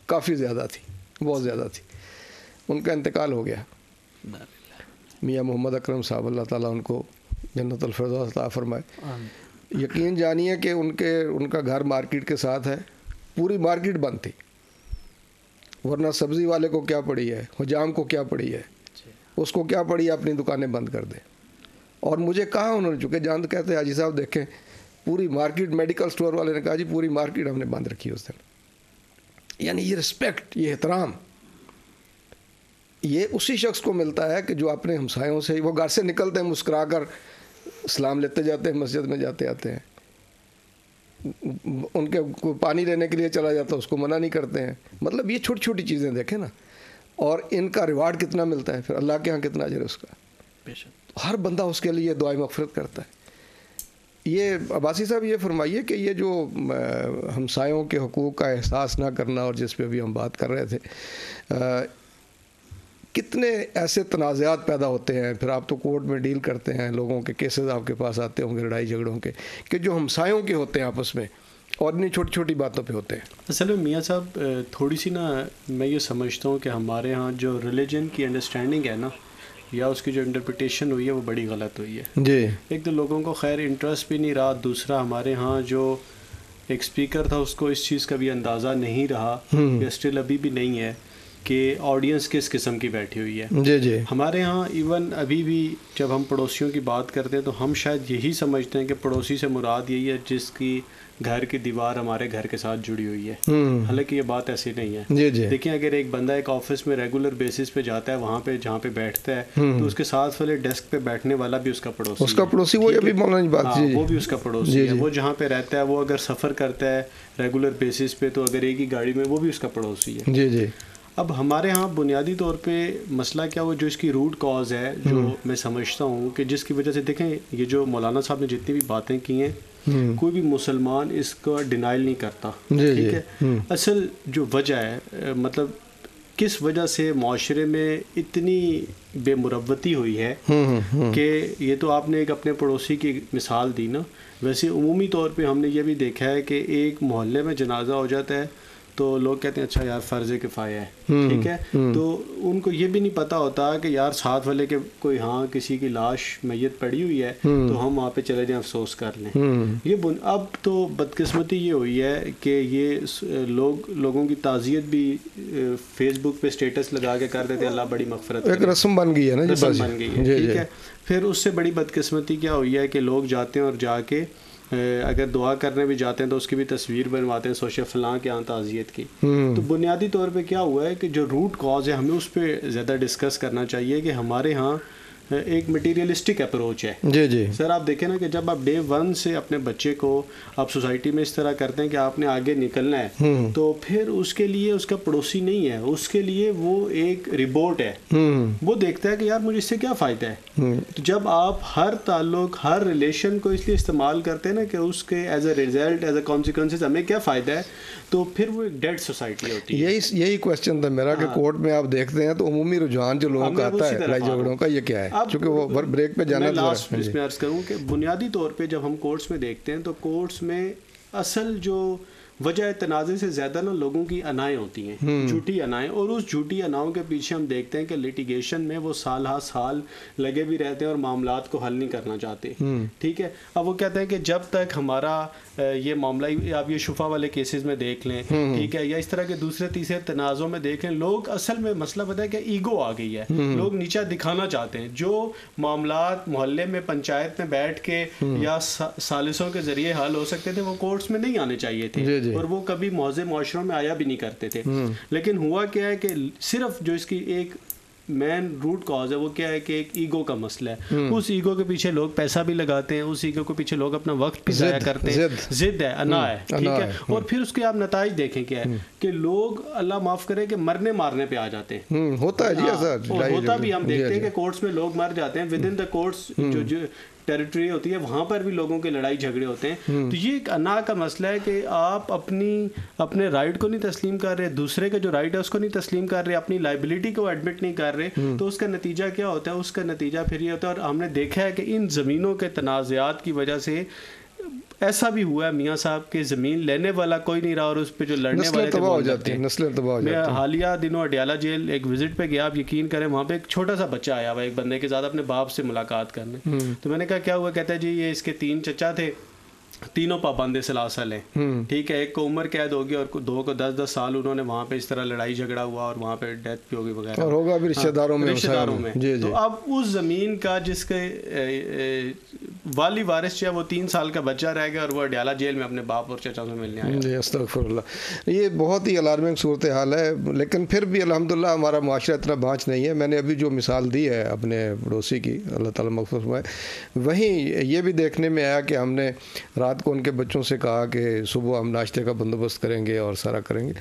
काफ़ी ज़्यादा थी, बहुत ज़्यादा थी। उनका इंतकाल हो गया। मियाँ मोहम्मद अकरम साहब, अल्लाह ताला उनको जन्नतुल फिरदौस अता फरमाए। यकीन जानिए कि उनके उनका घर मार्केट के साथ है, पूरी मार्केट बंद थी, वरना सब्ज़ी वाले को क्या पड़ी है, हजाम को क्या पड़ी है, उसको क्या पड़ी है अपनी दुकानें बंद कर दे। और मुझे कहा उन्होंने, चूँकि जान कहते हाजी साहब देखें पूरी मार्केट, मेडिकल स्टोर वाले ने कहा जी पूरी मार्केट हमने बंद रखी उस दिन। यानी ये रिस्पेक्ट, ये एहतराम, ये उसी शख्स को मिलता है कि जो अपने हमसायों से, वो घर से निकलते हैं मुस्करा कर सलाम लेते जाते हैं, मस्जिद में जाते आते हैं, उनके कोई पानी लेने के लिए चला जाता है उसको मना नहीं करते हैं। मतलब ये छोटी छोटी चीज़ें देखें ना, और इनका रिवार्ड कितना मिलता है, फिर अल्लाह के यहाँ कितना अजर है उसका। बेशक हर बंदा उसके लिए दुआए मगफिरत करता है। ये अब्बासी साहब ये फरमाइए कि ये जो हमसायों के हकूक़ का एहसास ना करना, और जिस पर अभी हम बात कर रहे थे, कितने ऐसे तनाज़ात पैदा होते हैं, फिर आप तो कोर्ट में डील करते हैं, लोगों के केसेस आपके पास आते होंगे लड़ाई झगड़ों के, कि जो हमसायों के होते हैं आपस में और इतनी छोटी छोटी बातों पे होते हैं। असल में मियाँ साहब थोड़ी सी ना मैं ये समझता हूँ कि हमारे यहाँ जो रिलीजन की अंडरस्टैंडिंग है ना, या उसकी जो इंटरप्रिटेशन हुई है, वो बड़ी गलत हुई है। जी, एक तो लोगों को खैर इंटरेस्ट भी नहीं रहा, दूसरा हमारे यहाँ जो एक स्पीकर था उसको इस चीज़ का भी अंदाज़ा नहीं रहा, या स्टिल अभी भी नहीं है कि ऑडियंस किस किस्म की बैठी हुई है। जी जी, हमारे यहाँ इवन अभी भी जब हम पड़ोसियों की बात करते हैं तो हम शायद यही समझते हैं कि पड़ोसी से मुराद यही है जिसकी घर की दीवार हमारे घर के साथ जुड़ी हुई है, हालांकि ये बात ऐसी नहीं है। जी जी, देखिए अगर एक बंदा एक ऑफिस में रेगुलर बेसिस पे जाता है, वहाँ पे जहाँ पे बैठता है, तो उसके साथ वाले डेस्क पे बैठने वाला भी उसका पड़ोसी, उसका पड़ोसी वो अभी मौलाना बात जी, वो भी उसका पड़ोसी है। वो जहाँ पे रहता है, वो अगर सफ़र करता है रेगुलर बेसिस पे, तो अगर एक ही गाड़ी में, वो भी उसका पड़ोसी है। जी जी, अब हमारे यहाँ बुनियादी तौर पे मसला क्या, वो जो इसकी रूट कॉज है, जो मैं समझता हूँ कि जिसकी वजह से देखें ये जो मौलाना साहब ने जितनी भी बातें की हैं, कोई भी मुसलमान इसका डिनाइल नहीं करता। ठीक है, असल जो वजह है, मतलब किस वजह से माशरे में इतनी बेमुरवती हुई है कि ये तो आपने एक अपने पड़ोसी की मिसाल दी ना, वैसे उमूमी तौर पर हमने ये भी देखा है कि एक मोहल्ले में जनाजा हो जाता है तो लोग कहते हैं अच्छा यार फर्ज किफ़ाया है। ठीक है, तो उनको ये भी नहीं पता होता कि यार साथ वाले के कोई हाँ किसी की लाश मैयत पड़ी हुई है तो हम वहाँ पे चले जाएं अफसोस कर लें। ये अब तो बदकिस्मती ये हुई है कि ये लोग लोगों की ताज़ियत भी फेसबुक पे स्टेटस लगा के कर देते हैं, अल्लाह बड़ी मगफरत, एक रस्म बन गई है ना, रस्म बन गई है। ठीक है, फिर उससे बड़ी बदकिस्मती क्या हुई है कि लोग जाते हैं और जाके अगर दुआ करने भी जाते हैं तो उसकी भी तस्वीर बनवाते हैं सोशल फलां के यहाँ ताज़ियत की। तो बुनियादी तौर पे क्या हुआ है कि जो रूट कॉज है हमें उस पर ज़्यादा डिस्कस करना चाहिए कि हमारे यहाँ एक मटेरियलिस्टिक अप्रोच है। जी जी सर, आप देखें ना कि जब आप डे वन से अपने बच्चे को आप सोसाइटी में इस तरह करते हैं कि आपने आगे निकलना है, तो फिर उसके लिए उसका पड़ोसी नहीं है, उसके लिए वो एक रिबोट है, वो देखता है कि यार मुझे इससे क्या फ़ायदा है। तो जब आप हर ताल्लुक हर रिलेशन को इसलिए इस्तेमाल करते हैं ना कि उसके as a result as a consequences हमें क्या फ़ायदा है, तो फिर वो एक डेड सोसाइटी होती है। यही यही क्वेश्चन था मेरा कि कोर्ट में आप देखते हैं तो उमूमी रुझान जो लोगों का आता है लड़ाई झगड़ों का, ये क्या है? चूंकि वो वर ब्रेक पे जाना, मैं लास्ट इसमें अर्ज करूँ कि बुनियादी तौर पे जब हम कोर्ट्स में देखते हैं तो कोर्ट्स में असल जो वजह तनाज़े से ज़्यादा ना लोगों की अनाएँ होती हैं, झूठी अनाएँ, और उस झूठी अनाओं के पीछे हम देखते हैं कि लिटिगेशन में वो साल हा साल लगे भी रहते हैं और मामलात को हल नहीं करना चाहते। ठीक है, अब वो कहते हैं कि जब तक हमारा ये मामला, आप ये शुफा वाले केसेस में देख लें, ठीक है, या इस तरह के दूसरे तीसरे तनाज़ों में देख लें, लोग असल में मसला पता है कि ईगो आ गई है, लोग नीचा दिखाना चाहते हैं। जो मामलात मोहल्ले में पंचायत में बैठ के या सालिसों के ज़रिए हल हो सकते थे वो कोर्ट्स में नहीं आने चाहिए थे। और वो कभी मौजे माशरों में आया भी नहीं करते थे। लेकिन हुआ क्या है कि सिर्फ जो इसकी एक मेन रूट कॉज है वो क्या है कि एक ईगो का मसला है। उस ईगो के पीछे लोग पैसा भी लगाते हैं, उस ईगो के पीछे लोग अपना वक्त भी ज़ाया करते हैं। जिद है, अना है, ठीक है। और फिर उसके आप नताइज देखें क्या है कि लोग, अल्लाह माफ़ करे, कि मरने मारने पे आ जाते हैं। होता है जी सर, और होता भी हम देखते हैं कि कोर्ट्स में लोग मर जाते हैं। विद इन द कोर्ट्स जो टेरिटरी होती है वहाँ पर भी लोगों के लड़ाई झगड़े होते हैं। तो ये एक अना का मसला है कि आप अपनी अपने राइट को नहीं तस्लीम कर रहे, दूसरे का जो राइट है उसको नहीं तस्लीम कर रहे, अपनी लाइबिलिटी को एडमिट नहीं कर रहे। तो उसका नतीजा क्या होता है? उसका नतीजा फिर ये होता है, और हमने देखा है कि इन ज़मीनों के तनाज़ात की वजह से ऐसा भी हुआ है मियाँ साहब के ज़मीन लेने वाला कोई नहीं रहा और उस पर जो लड़ने वाले तबाह हो जाते हैं, नस्लें तबाह हो जाती हैं। मैं हालिया दिनों अडयाला जेल एक विज़िट पे गया, आप यकीन करें वहाँ पे एक छोटा सा बच्चा आया हुआ एक बंदे के साथ अपने बाप से मुलाकात करने। तो मैंने कहा क्या हुआ? कहता है जी ये इसके तीन चचा थे, तीनों पाबंद सलासल हैं, ठीक है। एक को उम्र कैद होगी और दो को दस दस साल। उन्होंने वहाँ पे इस तरह लड़ाई झगड़ा हुआ और वहाँ पे डेथ भी होगी वगैरह, और होगा भी रिश्तेदारों में, रिश्तेदारों में। जी, जी। तो अब उस ज़मीन का जिसके वाली वारिस है वो तीन साल का बच्चा रह गया और वो अडयाला जेल में अपने बाप और चचा से मिलने आया। जी, अस्तगफुरुल्लाह। ये बहुत ही अलार्मिंग सूरत हाल है। लेकिन फिर भी अल्हम्दुलिल्लाह हमारा माशरा इतना बाँच नहीं है। मैंने अभी जो मिसाल दी है अपने पड़ोसी की, अल्लाह ताला मग़फ़िरत फरमाए, वहीं ये भी देखने में आया कि हमने रात को उनके बच्चों से कहा कि सुबह हम नाश्ते का बंदोबस्त करेंगे और सारा करेंगे,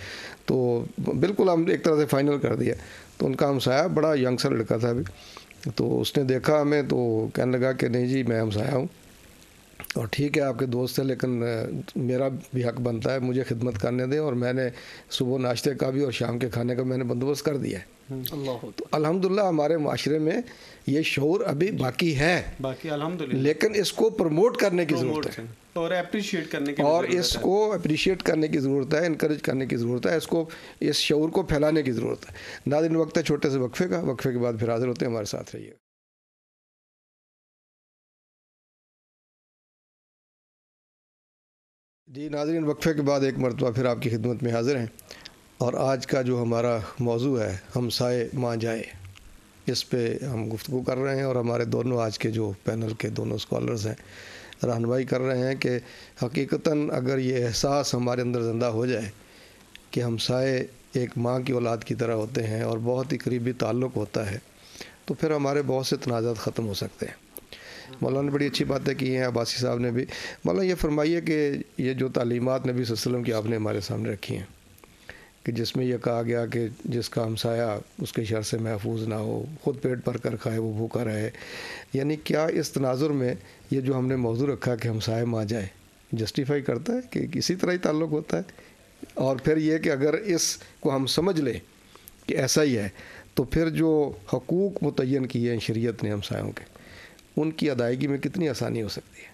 तो बिल्कुल हम एक तरह से फ़ाइनल कर दिया। तो उनका हमसाया बड़ा यंगस्टर लड़का था अभी, तो उसने देखा हमें तो कहने लगा कि नहीं जी मैं हमसाया हूँ और ठीक है आपके दोस्त हैं, लेकिन मेरा भी हक़ बनता है, मुझे खिदमत करने दें, और मैंने सुबह नाश्ते का भी और शाम के खाने का मैंने बंदोबस्त कर दिया है। अल्लाह, तो अल्हम्दुलिल्लाह हमारे माशरे में ये शऊर अभी बाकी है, बाकी अल्हम्दुलिल्लाह, लेकिन इसको प्रमोट करने की ज़रूरत है और अप्रिशिएट करने की, और इसको अप्रिशिएट करने की ज़रूरत है, इनकरेज करने की ज़रूरत है, इसको इस शऊर को फैलाने की ज़रूरत है। नाज़रीन वक्त है छोटे से वक्फे का, वक्फे के बाद फिर हाज़िर होते हैं, हमारे साथ रहिए। जी नाज़रीन वक्फे के बाद एक मरतबा फिर आपकी खिदमत में हाज़िर हैं, और आज का जो हमारा मौजू है हमसाए माँ जाए, इस पे हम गुफ्तगू कर रहे हैं, और हमारे दोनों आज के जो पैनल के दोनों स्कॉलर्स हैं रहनुमाई कर रहे हैं कि हकीकतन अगर ये एहसास हमारे अंदर ज़िंदा हो जाए कि हमसाए एक माँ की औलाद की तरह होते हैं और बहुत ही करीबी ताल्लुक़ होता है, तो फिर हमारे बहुत से तनाज़ात ख़त्म हो सकते हैं। मौलाना ने बड़ी अच्छी बातें की हैं, अब्बासी साहब ने भी। मौलाना ये फरमाइए कि ये जो तालीमात नबी सल्लल्लाहु अलैहि वसल्लम की आपने हमारे सामने रखी हैं कि जिसमें यह कहा गया कि जिसका हमसाया उसके शर से महफूज ना हो, ख़ुद पेट भर कर खाए वो भूखा रहे, यानी क्या इस तनाजुर में ये जो हमने मौजू रखा कि हमसाया माँ जाए जस्टिफाई करता है कि किसी तरह ही ताल्लुक़ होता है? और फिर ये कि अगर इसको हम समझ लें कि ऐसा ही है, तो फिर जो हकूक़ मुतय्यन किए हैं शरीयत ने हमसायों के, उनकी अदायगी में कितनी आसानी हो सकती है?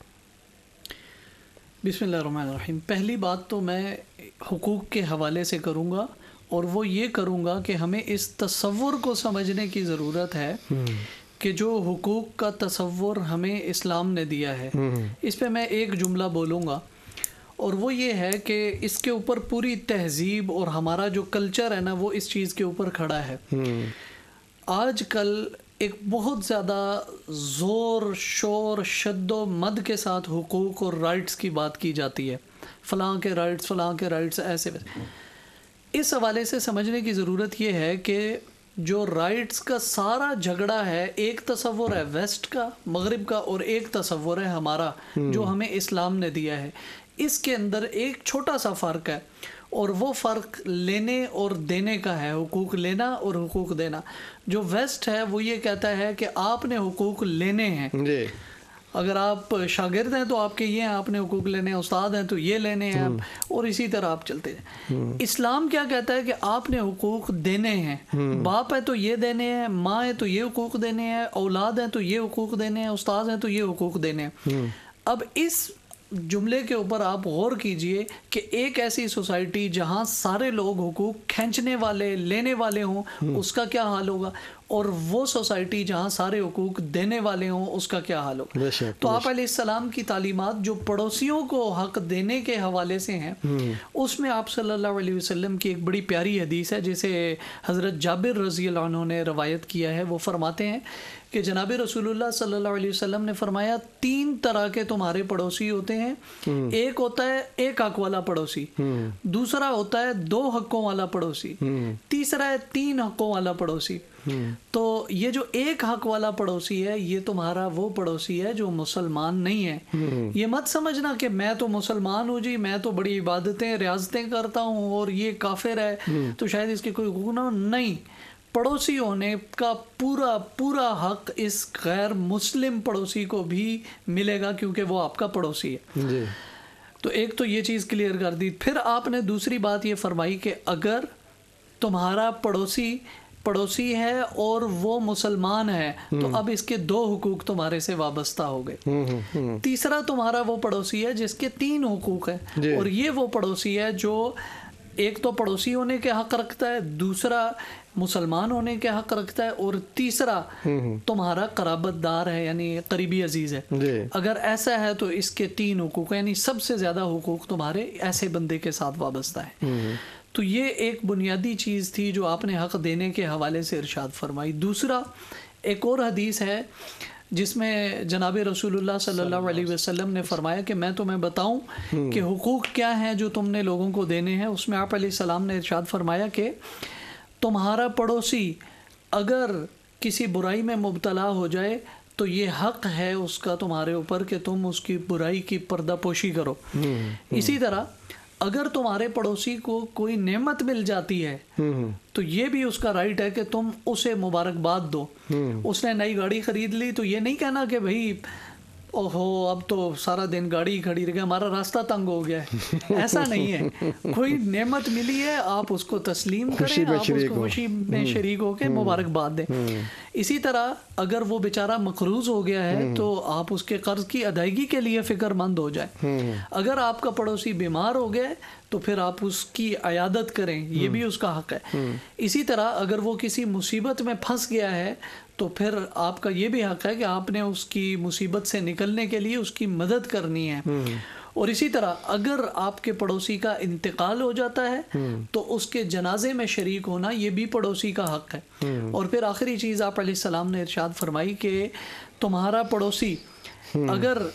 बिस्मिल्लाह रहमान रहीम। पहली बात तो मैं हुकूक के हवाले से करूँगा, और वो ये करूँगा कि हमें इस तसव्वुर को समझने की ज़रूरत है कि जो हुकूक का तसव्वुर हमें इस्लाम ने दिया है, इस पे मैं एक जुमला बोलूँगा, और वो ये है कि इसके ऊपर पूरी तहजीब और हमारा जो कल्चर है ना वो इस चीज़ के ऊपर खड़ा है। आज कल एक बहुत ज़्यादा ज़ोर शोर शद्दो मद के साथ हुकूक और राइट्स की बात की जाती है, फ़लाँ के राइट्स, फ़लाँ के राइट्स, ऐसे वैसे। इस हवाले से समझने की ज़रूरत यह है कि जो राइट्स का सारा झगड़ा है, एक तसव्वुर है वेस्ट का, मगरिब का, और एक तसव्वुर है हमारा जो हमें इस्लाम ने दिया है। इसके अंदर एक छोटा सा फ़र्क है, और वो फ़र्क लेने और देने का है, हुकूक लेना और हुकूक देना। जो वेस्ट है वो ये कहता है कि आपने हुकूक लेने हैं, अगर आप शागिर्द हैं तो आपके ये हैं, आपने हुकूक लेने हैं, उस्ताद हैं तो ये लेने हैं आप, और इसी तरह आप चलते हैं। इस्लाम क्या कहता है कि आपने हुकूक देने हैं, बाप है तो ये देने हैं, माँ है तो ये हुकूक देने हैं, औलाद हैं तो ये हुकूक देने हैं, उस्ताद हैं तो ये हुकूक देने हैं। अब इस जुमले के ऊपर आप गौर कीजिए कि एक ऐसी सोसाइटी जहां सारे लोग हुकूक खींचने वाले, लेने वाले हों, उसका क्या हाल होगा। और वो सोसाइटी जहाँ सारे हुकूक देने वाले हों उसका क्या हाल होगा। तो आप अलैहिस्सलाम की तालीमात जो पड़ोसियों को हक देने के हवाले से हैं, उसमें आप सल्लल्लाहु अलैहि वसल्लम की एक बड़ी प्यारी हदीस है जिसे हज़रत जाबिर रज़ियल्लाहु अन्हु ने रवायत किया है। वो फरमाते हैं कि जनाब रसूलुल्लाह सल्लल्लाहु अलैहि वसल्लम ने फरमाया, तीन तरह के तुम्हारे पड़ोसी होते हैं, एक होता है एक हक वाला पड़ोसी, दूसरा होता है दो हकों वाला पड़ोसी, तीसरा है तीन हकों वाला पड़ोसी। तो ये जो एक हक वाला पड़ोसी है, ये तुम्हारा वो पड़ोसी है जो मुसलमान नहीं है। ये मत समझना कि मैं तो मुसलमान हूँ जी, मैं तो बड़ी इबादतें रियाजतें करता हूँ और ये काफिर है तो शायद इसके कोई हुकूक ना। नहीं, पड़ोसी होने का पूरा पूरा हक इस गैर मुस्लिम पड़ोसी को भी मिलेगा क्योंकि वो आपका पड़ोसी है जी। तो एक तो ये चीज़ क्लियर कर दी। फिर आपने दूसरी बात ये फरमाई कि अगर तुम्हारा पड़ोसी पड़ोसी है और वो मुसलमान है तो अब इसके दो हुकूक तुम्हारे से वाबस्ता हो गए। तीसरा तुम्हारा वो पड़ोसी है जिसके तीन हुकूक हैं, और ये वो पड़ोसी है जो एक तो पड़ोसी होने के हक रखता है, दूसरा मुसलमान होने के हक रखता है, और तीसरा तुम्हारा कराबतदार है यानी करीबी अजीज़ है। अगर ऐसा है तो इसके तीन हुकूक, यानी सबसे ज़्यादा हुकूक तुम्हारे ऐसे बंदे के साथ वाबस्ता है। तो ये एक बुनियादी चीज़ थी जो आपने हक देने के हवाले से इरशाद फरमाई। दूसरा एक और हदीस है जिसमें जनाब रसूलुल्लाह सल्लल्लाहु अलैहि वसल्लम ने फरमाया कि मैं तुम्हें बताऊं कि हुकूक क्या हैं जो तुमने लोगों को देने हैं। उसमें आप अलैहिस्सलाम ने इरशाद फरमाया कि तुम्हारा पड़ोसी अगर किसी बुराई में मुबतला हो जाए तो ये हक है उसका तुम्हारे ऊपर कि तुम उसकी बुराई की पर्दापोशी करो। इसी तरह अगर तुम्हारे पड़ोसी को कोई नेमत मिल जाती है तो ये भी उसका राइट है कि तुम उसे मुबारकबाद दो। उसने नई गाड़ी खरीद ली तो ये नहीं कहना कि भाई ओहो अब तो सारा दिन गाड़ी खड़ी रह गया, हमारा रास्ता तंग हो गया है। ऐसा नहीं है, कोई नेमत मिली है आप उसको तस्लीम करें, आप उसको खुशी में शरीक होकर मुबारकबाद दें। इसी तरह अगर वो बेचारा मकरूज हो गया है तो आप उसके कर्ज की अदायगी के लिए फिक्रमंद हो जाए। अगर आपका पड़ोसी बीमार हो गया तो फिर आप उसकी अयादत करें, ये भी उसका हक है। इसी तरह अगर वो किसी मुसीबत में फंस गया है तो फिर आपका ये भी हक है कि आपने उसकी मुसीबत से निकलने के लिए उसकी मदद करनी है। और इसी तरह अगर आपके पड़ोसी का इंतकाल हो जाता है तो उसके जनाजे में शरीक होना ये भी पड़ोसी का हक है। और फिर आखिरी चीज़ आप अलैहिस्सलाम ने इरशाद फरमाई कि तुम्हारा पड़ोसी अगर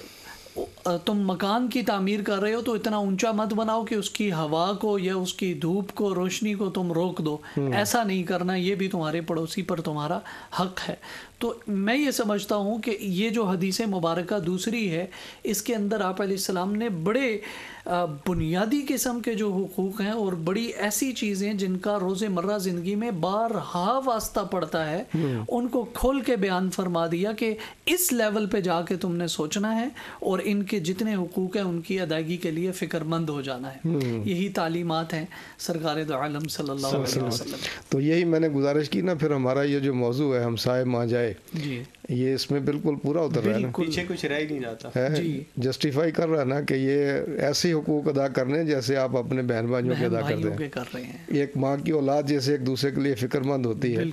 तुम मकान की तामीर कर रहे हो तो इतना ऊंचा मत बनाओ कि उसकी हवा को या उसकी धूप को, रोशनी को तुम रोक दो, ऐसा नहीं करना। ये भी तुम्हारे पड़ोसी पर तुम्हारा हक है। तो मैं ये समझता हूँ कि ये जो हदीस मुबारक दूसरी है, इसके अंदर आप अलैहिस्सलाम ने बड़े बुनियादी किस्म के जो हुकूक हैं और बड़ी ऐसी चीज़ें जिनका रोज़मर्रा ज़िंदगी में बारहा वास्ता पड़ता है, उनको खोल के बयान फरमा दिया कि इस लेवल पे जाके तुमने सोचना है और इनके जितने हुकूक हैं उनकी अदायगी के लिए फ़िक्रमंद हो जाना है। यही तालीमात हैं सरकार दो आलम सल्लल्लाहु अलैहि वसल्लम। तो यही मैंने गुजारिश की ना, फिर हमारा ये जो मौजू है हमसाए मां जाए जी, ये इसमें बिल्कुल पूरा उतर रहा है ना, पीछे कुछ रह नहीं जाता जी। जस्टिफाई कर रहा है ना कि ये ऐसे हुकूक अदा करने जैसे आप अपने बहन भाइयों के अदा करते हैं। एक माँ की औलाद जैसे एक दूसरे के लिए फ़िक्रमंद होती है,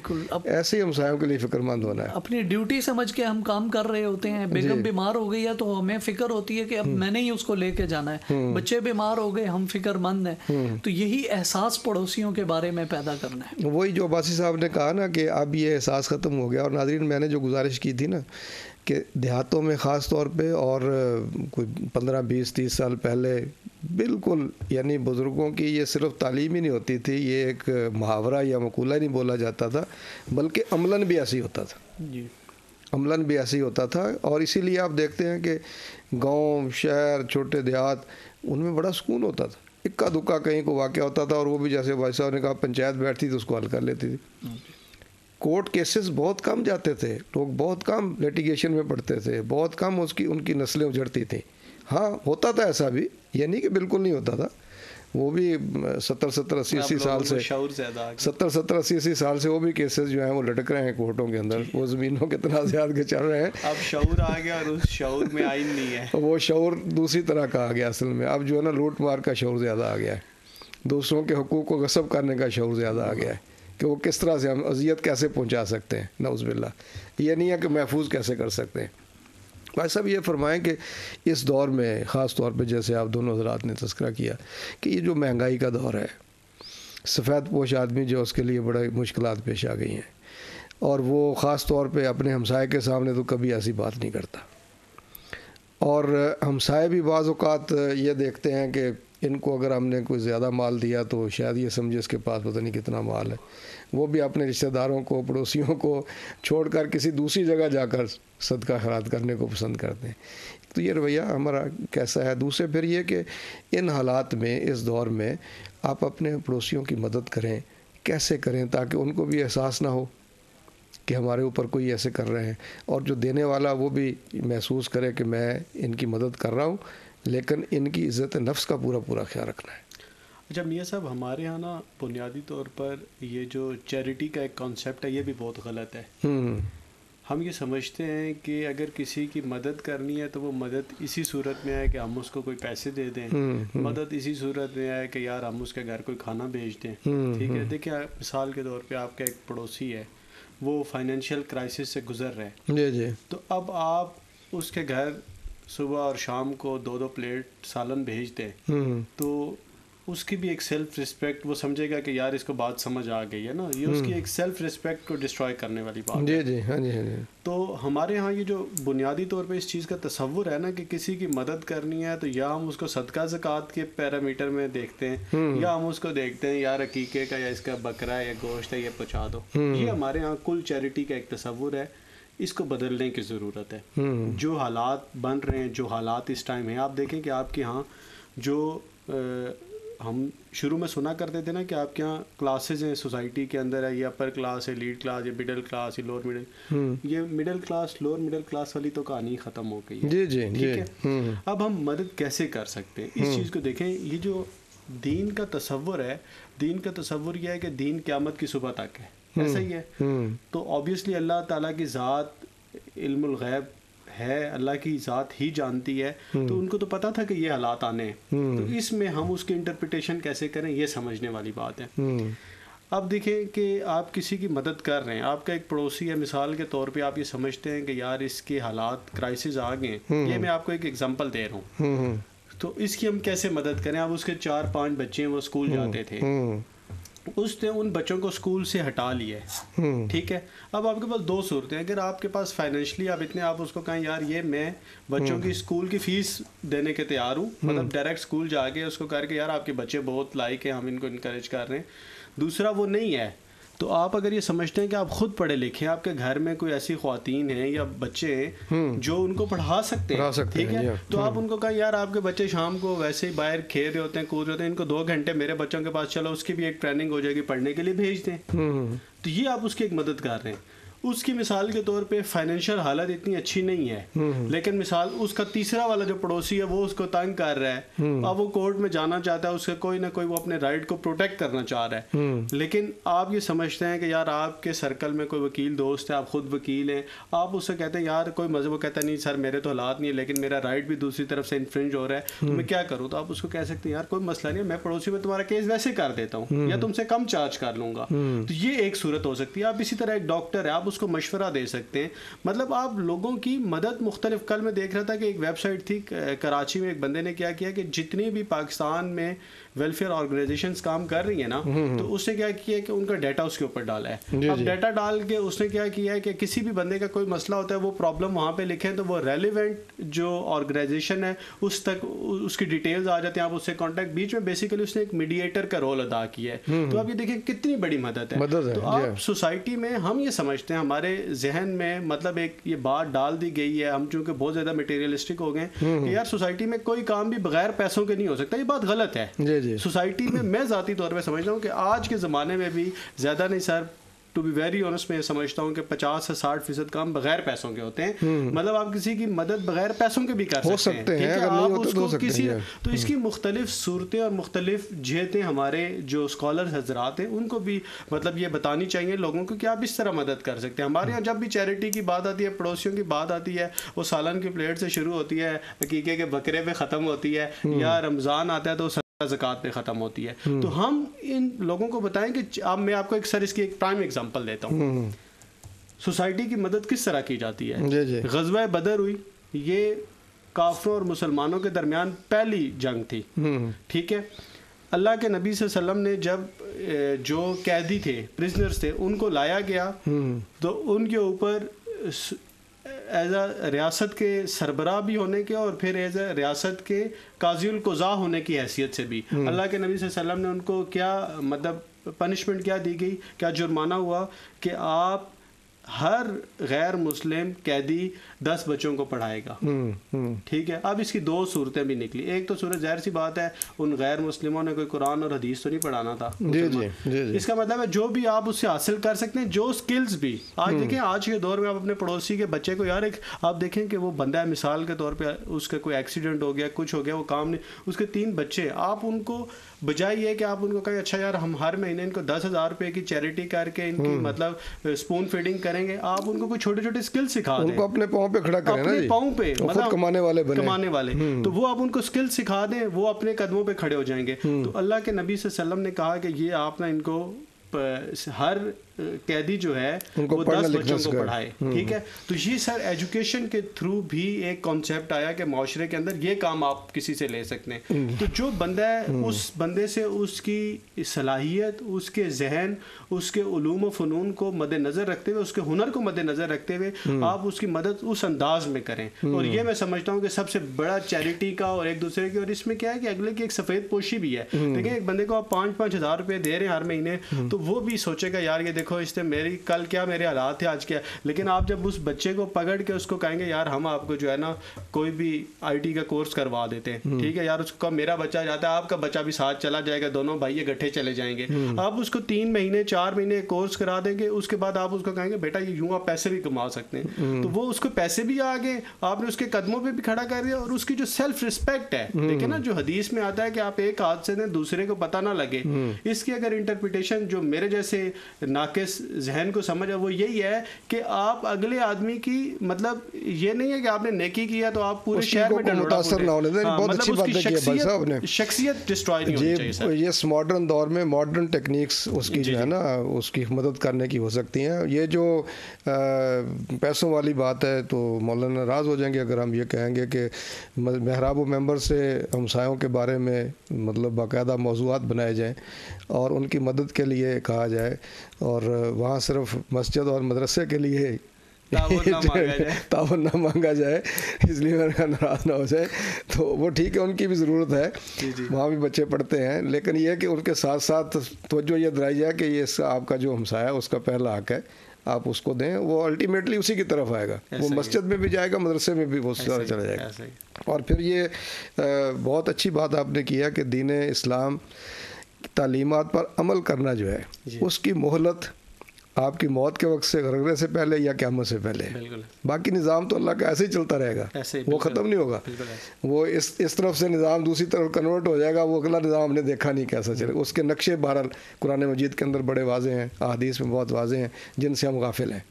ऐसे ही हमसायों के लिए फ़िक्रमंद होना है। अपनी ड्यूटी समझ के हम काम कर रहे होते हैं। बेगम बीमार हो गई है तो हमें फिक्र होती है कि अब मैंने ही उसको लेके जाना है, बच्चे बीमार हो गए, हम फिक्रमंद हैं। तो यही एहसास पड़ोसियों के बारे में पैदा करना है। वही जो अब्बासी साहब ने कहा ना कि अब ये एहसास ख़त्म हो गया। और नाज़रीन मैंने जो गुजारिश की थी ना कि देहातों में ख़ास तौर पे और कोई पंद्रह बीस तीस साल पहले बिल्कुल यानी बुज़ुर्गों की ये सिर्फ तालीम ही नहीं होती थी, ये एक मुहावरा या मकूला नहीं बोला जाता था, बल्कि अमलन भी ऐसे ही होता था जी, अमलन भी ऐसे ही होता था। और इसीलिए आप देखते हैं कि गांव, शहर, छोटे देहात, उनमें बड़ा सुकून होता था। इक्का दुक्का कहीं को वाक़या होता था और वो भी जैसे भाई साहब ने कहा पंचायत बैठती तो उसको हल कर लेती थी। कोर्ट केसेस बहुत कम जाते थे, लोग बहुत कम लिटिगेशन में पड़ते थे, बहुत कम उसकी उनकी नस्लें उजड़ती थी। हाँ, होता था ऐसा भी, ये नहीं कि बिल्कुल नहीं होता था। वो भी सत्तर सत्तर अस्सी अस्सी साल से सत्तर सत्तर अस्सी अस्सी साल से वो भी केसेस जो हैं वो लटक रहे हैं कोर्टों के अंदर, वो ज़मीनों के तनाज़ात के चल रहे हैं। अब शऊर आ गया और उस शऊर में आईन नहीं है, वो शऊर दूसरी तरह का आ गया असल में। अब जो है ना लूट मार का शऊर ज़्यादा आ गया है, दूसरों के हकूक़ को गसब करने का शऊर ज़्यादा आ गया है। कि वो किस तरह से हम अजियत कैसे पहुंचा सकते हैं, नऊज़बिल्ला, ये नहीं है कि महफूज कैसे कर सकते हैं। भाई साहब ये फरमाएं कि इस दौर में ख़ास तौर पे जैसे आप दोनों हज़रात ने तस्करा किया कि ये जो महंगाई का दौर है, सफ़ेद पोश आदमी जो उसके लिए बड़ी मुश्किलात पेश आ गई हैं, और वो ख़ास तौर पे अपने हमसाये के सामने तो कभी ऐसी बात नहीं करता, और हमसाये भी बाज़ औक़ात ये देखते हैं कि इनको अगर हमने कोई ज़्यादा माल दिया तो शायद ये समझे इसके पास पता नहीं कितना माल है, वो भी अपने रिश्तेदारों को पड़ोसियों को छोड़कर किसी दूसरी जगह जाकर सदका खैरात करने को पसंद करते हैं। तो ये रवैया हमारा कैसा है। दूसरे फिर ये कि इन हालात में इस दौर में आप अपने पड़ोसियों की मदद करें, कैसे करें ताकि उनको भी एहसास ना हो कि हमारे ऊपर कोई ऐसे कर रहे हैं, और जो देने वाला वो भी महसूस करे कि मैं इनकी मदद कर रहा हूँ, लेकिन इनकी इज़्ज़त नफ्स का पूरा पूरा ख्याल रखना है। अच्छा मियाँ साहब, हमारे यहाँ ना बुनियादी तौर पर ये जो चैरिटी का एक कॉन्सेप्ट है ये भी बहुत गलत है। हम ये समझते हैं कि अगर किसी की मदद करनी है तो वो मदद इसी सूरत में आए कि हम उसको कोई पैसे दे दें, मदद इसी सूरत में आए कि यार हम उसके घर कोई खाना भेज दें। ठीक है, देखिए मिसाल के तौर पर आपका एक पड़ोसी है, वो फाइनेंशियल क्राइसिस से गुजर रहे हैं, तो अब आप उसके घर सुबह और शाम को दो दो प्लेट सालन भेज दें तो उसकी भी एक सेल्फ रिस्पेक्ट, वो समझेगा कि यार इसको बात समझ आ गई है ना, ये उसकी एक सेल्फ रिस्पेक्ट को डिस्ट्रॉय करने वाली बात है। जी जी, हाँ जी हाँ जी। तो हमारे यहाँ ये जो बुनियादी तौर पे इस चीज़ का तसव्वुर है ना कि किसी की मदद करनी है तो या हम उसको सदका ज़कात के पैरामीटर में देखते हैं या हम उसको देखते हैं यार अकीके का या इसका बकरा या गोश्त है ये पहुँचा दो। ये हमारे यहाँ कुल चैरिटी का एक तसव्वुर है, इसको बदलने की ज़रूरत है। जो हालात बन रहे हैं, जो हालात इस टाइम हैं, आप देखें कि आपके यहाँ जो हम शुरू में सुना करते थे ना कि आपके यहाँ क्लासेज हैं सोसाइटी के अंदर है, ये अपर क्लास है, लीड क्लास है, मिडिल क्लास है, लोअर मिडिल, ये middle class lower middle class वाली तो कहानी ख़त्म हो गई है। जी जी ठीक है, अब हम मदद कैसे कर सकते हैं इस चीज़ को देखें। ये जो दीन का तसव्वुर है, दीन का तसव्वुर यह है कि दीन क़यामत की सुबह तक है, ऐसा ही है। तो ऑब्वियसली अल्लाह ताला की ज़ात इल्मुल ग़ैब है, अल्लाह की ज़ात ही जानती है, तो उनको तो पता था कि ये हालात आने हैं, तो इसमें हम उसकी इंटरप्रिटेशन कैसे करें ये समझने वाली बात है। अब देखें कि आप किसी की मदद कर रहे हैं, आपका एक पड़ोसी है, मिसाल के तौर पे आप ये समझते हैं कि यार इसके हालात क्राइसिस आ गए, ये मैं आपको एक एग्जांपल दे रहा हूँ, तो इसकी हम कैसे मदद करें। अब उसके चार पाँच बच्चे हैं, वो स्कूल जाते थे, उसने उन बच्चों को स्कूल से हटा लिया है। ठीक है, अब आपके पास दो सूरतें, अगर आपके पास फाइनेंशियली आप इतने आप उसको कहें यार ये मैं बच्चों की स्कूल की फीस देने के तैयार हूँ, मतलब डायरेक्ट स्कूल जाके उसको करके यार आपके बच्चे बहुत लायक हैं, हम इनको इनकरेज कर रहे हैं। दूसरा वो नहीं है तो आप अगर ये समझते हैं कि आप खुद पढ़े लिखे हैं, आपके घर में कोई ऐसी ख्वातीन हैं या बच्चे हैं जो उनको पढ़ा सकते हैं, ठीक है, तो आप उनको कहा यार आपके बच्चे शाम को वैसे ही बाहर खेल रहे होते हैं, कूद रहे होते हैं, इनको दो घंटे मेरे बच्चों के पास चलो, उसकी भी एक ट्रेनिंग हो जाएगी, पढ़ने के लिए भेज दें, तो ये आप उसकी एक मदद कर रहे हैं। उसकी मिसाल के तौर पे फाइनेंशियल हालत इतनी अच्छी नहीं है, लेकिन मिसाल उसका तीसरा वाला जो पड़ोसी है वो उसको तंग कर रहा है, अब वो कोर्ट में जाना चाहता है, उसका कोई ना कोई वो अपने राइट को प्रोटेक्ट करना चाह रहा है, लेकिन आप ये समझते हैं कि यार आपके सर्कल में कोई वकील दोस्त है, आप खुद वकील हैं, आप उससे कहते हैं यार कोई मजहब, कहता है नहीं सर मेरे तो हालात नहीं है, लेकिन मेरा राइट भी दूसरी तरफ से इन्फ्रिंज हो रहा है, तो मैं क्या करूँ। तो आप उसको कह सकते हैं यार कोई मसला नहीं है, मैं पड़ोसी में तुम्हारा केस वैसे कर देता हूँ या तुमसे कम चार्ज कर लूँगा, तो ये एक सूरत हो सकती है। आप इसी तरह एक डॉक्टर है, आप उसको मशवरा दे सकते हैं, मतलब आप लोगों की मदद मुख्तलिफ। कल मैं देख रहा था कि एक वेबसाइट थी कराची में, एक बंदे ने क्या किया कि जितनी भी पाकिस्तान में वेलफेयर ऑर्गेनाइजेशंस काम कर रही है ना, तो उसने क्या किया कि उनका डाटा उसके ऊपर डाला है। अब डाटा डाल के उसने क्या किया है कि किसी भी बंदे का कोई मसला होता है, वो प्रॉब्लम वहाँ पे लिखें तो वो रेलिवेंट जो ऑर्गेनाइजेशन है उस तक उसकी डिटेल्स आ जाती हैं, आप उससे कॉन्टैक्ट, बीच में बेसिकली उसने एक मीडिएटर का रोल अदा किया है। तो आप ये देखें कितनी बड़ी मदद है। तो आप सोसाइटी में हम ये समझते हैं, हमारे जहन में मतलब एक ये बात डाल दी गई है, हम चूँकि बहुत ज़्यादा मटेरियलिस्टिक हो गए कि यार सोसाइटी में कोई काम भी बगैर पैसों के नहीं हो सकता, ये बात गलत है। सोसाइटी में मैं ज़ाती तौर पे समझता हूँ कि आज के ज़माने में भी ज़्यादा नहीं sir, to be very honest मैं समझता हूँ कि पचास से साठ फीसद काम बगैर पैसों के होते हैं, मतलब आप किसी की मदद बगैर पैसों के भी कर सकते, सकते हैं, हैं। अगर आप उसको तो किसी है। तो इसकी मुख्तलिफ सूरतें और मुख्तलिफ जहतें हमारे जो स्कॉलर हजरात हैं उनको भी मतलब ये बतानी चाहिए लोगों को कि आप इस तरह मदद कर सकते हैं। हमारे यहाँ जब भी चैरिटी की बात आती है, पड़ोसियों की बात आती है, वो सालन की प्लेट से शुरू होती है, हकीके के बकरे पे ख़त्म होती है, या रमज़ान आता है तो ज़कात पे ख़त्म होती है। तो हम इन लोगों को बताएं कि आप, मैं आपको एक सर इसकी एक प्राइम एग्जांपल देता हूँ, सोसाइटी की मदद किस तरह की जाती है। ग़ज़वा बदर हुई, ये काफ़िरों और मुसलमानों के दरमियान पहली जंग थी, ठीक है। अल्लाह के नबी सल्लल्लाहु अलैहि वसल्लम ने जब जो कैदी थे, प्रिजनर्स थे, उनको लाया गया तो उनके ऊपर एज अ रियासत के सरबराह भी होने के और फिर एज अ रियासत के काज़ियुल कुज़ा होने की हैसियत से भी अल्लाह के नबी सल्लल्लाहु अलैहि वसल्लम ने उनको क्या मतलब पनिशमेंट क्या दी गई, क्या जुर्माना हुआ कि आप हर गैर मुस्लिम कैदी दस बच्चों को पढ़ाएगा, ठीक है। अब इसकी दो सूरतें भी निकली, एक तो सूरत जाहिर सी बात है उन गैर मुस्लिमों ने कोई कुरान और हदीस तो नहीं पढ़ाना था, जी जी, जी। इसका मतलब है जो भी आप उससे हासिल कर सकते हैं, जो स्किल्स भी आज देखें आज के दौर में, आप अपने पड़ोसी के बच्चे को यार एक आप देखें कि वो बंदा है, मिसाल के तौर पर उसका कोई एक्सीडेंट हो गया, कुछ हो गया, वो काम नहीं, उसके तीन बच्चे, आप उनको बजाय ये कि आप उनको कहें अच्छा यार हम हर महीने इनको दस हज़ार रुपये की चैरिटी करके इनकी मतलब स्पून फीडिंग करेंगे, आप उनको कोई छोटे छोटे स्किल सिखा दें, उनको अपने पाँव पे खड़ा करें, अपने पाँव पे मतलब कमाने वाले बने, कमाने वाले, तो वो आप उनको स्किल सिखा दें, वो अपने कदमों पे खड़े हो जाएंगे। तो अल्लाह के नबी सल्लल्लाहु अलैहि वसल्लम ने कहा कि ये आप ना इनको हर कैदी जो है वो दस बच्चों को पढ़ाए, ठीक है। तो ये सर एजुकेशन के थ्रू भी एक कॉन्सेप्ट आया कि माशरे के अंदर ये काम आप किसी से ले सकते हैं, तो जो बंदा है उस बंदे से उसकी सलाहियत, उसके जहन, उसके उलूम व फ़नून को मद्देनज़र रखते हुए, उसके हुनर को मद्देनज़र रखते हुए आप उसकी मदद उस अंदाज में करें। और ये मैं समझता हूँ कि सबसे बड़ा चैरिटी का और एक दूसरे की, और इसमें क्या है कि अगले की एक सफ़ेद पोशी भी है, देखिए एक बंदे को आप पाँच पाँच हज़ार रुपये दे रहे हैं हर महीने, तो वो भी सोचेगा यार ये देखो इससे मेरी कल क्या मेरे हालात है, आज क्या। लेकिन आप जब उस बच्चे को पकड़ के उसको कहेंगे यार हम आपको जो है ना कोई भी आईटी का कोर्स करवा देते हैं, ठीक है यार, उसका मेरा बच्चा जाता है आपका बच्चा भी साथ चला जाएगा, दोनों भाई इकट्ठे चले जाएंगे, आप उसको तीन महीने चार महीने कोर्स करा देंगे, उसके बाद आप उसको कहेंगे बेटा ये यूँ आप पैसे भी कमा सकते हैं, तो वो उसको पैसे भी आ गए, आपने उसके कदमों पर भी खड़ा कर दिया, और उसकी जो सेल्फ रिस्पेक्ट है, देखिए ना जो हदीस में आता है कि आप एक हाथ से दें दूसरे को पता ना लगे, इसकी अगर इंटरप्रिटेशन जो मेरे जैसे नाकिस जहन को समझ है वो यही है कि आप अगले आदमी की मतलब ये नहीं है कि आपने नेकी किया तो आप पूरे शहर में मुतासर ना होने दें, बहुत अच्छी बात है भाई साहब ने, शख्सियत डिस्ट्रॉय नहीं होनी चाहिए सर। ये मॉडर्न दौर में मॉडर्न टेक्निक्स उसकी जो है ना उसकी मदद करने की हो सकती हैं। ये जो पैसों वाली बात है तो मौलाना नाराज़ हो जाएंगे अगर हम ये कहेंगे कि मेहराब व मेंबर से हमसायों के बारे में मतलब बाकायदा मौजूआत बनाए जाएँ और उनकी मदद के लिए कहा जाए, और वहाँ सिर्फ मस्जिद और मदरसे के लिए तावन ना मांगा जाए, इसलिए मेरा नाराज़ ना हो जाए। तो वो ठीक है, उनकी भी ज़रूरत है, वहाँ भी बच्चे पढ़ते हैं, लेकिन यह कि उनके साथ साथ तवज्जो ये दिलाई जाए कि ये आपका जो हमसाया है उसका पहला हक है, आप उसको दें, वो अल्टीमेटली उसी की तरफ आएगा, वो मस्जिद में भी जाएगा, मदरसे में भी वो सारा चला जाएगा। और फिर ये बहुत अच्छी बात आपने किया कि दीन इस्लाम तालीमात पर अमल करना जो है उसकी मोहलत आपकी मौत के वक्त से, गरगरे से पहले या क़यामत से पहले, बाकी निज़ाम तो अल्लाह का ऐसे ही चलता रहेगा, वो ख़त्म नहीं होगा, वो इस इस तरफ से निज़ाम दूसरी तरफ कन्वर्ट हो जाएगा, वो अगला निज़ाम हमने देखा नहीं कैसा चलेगा, उसके नक्शे बहरहाल कुरान मजीद के अंदर बड़े वाजे हैं, अहादीस में बहुत वाजे हैं जिनसे हम गाफिल हैं,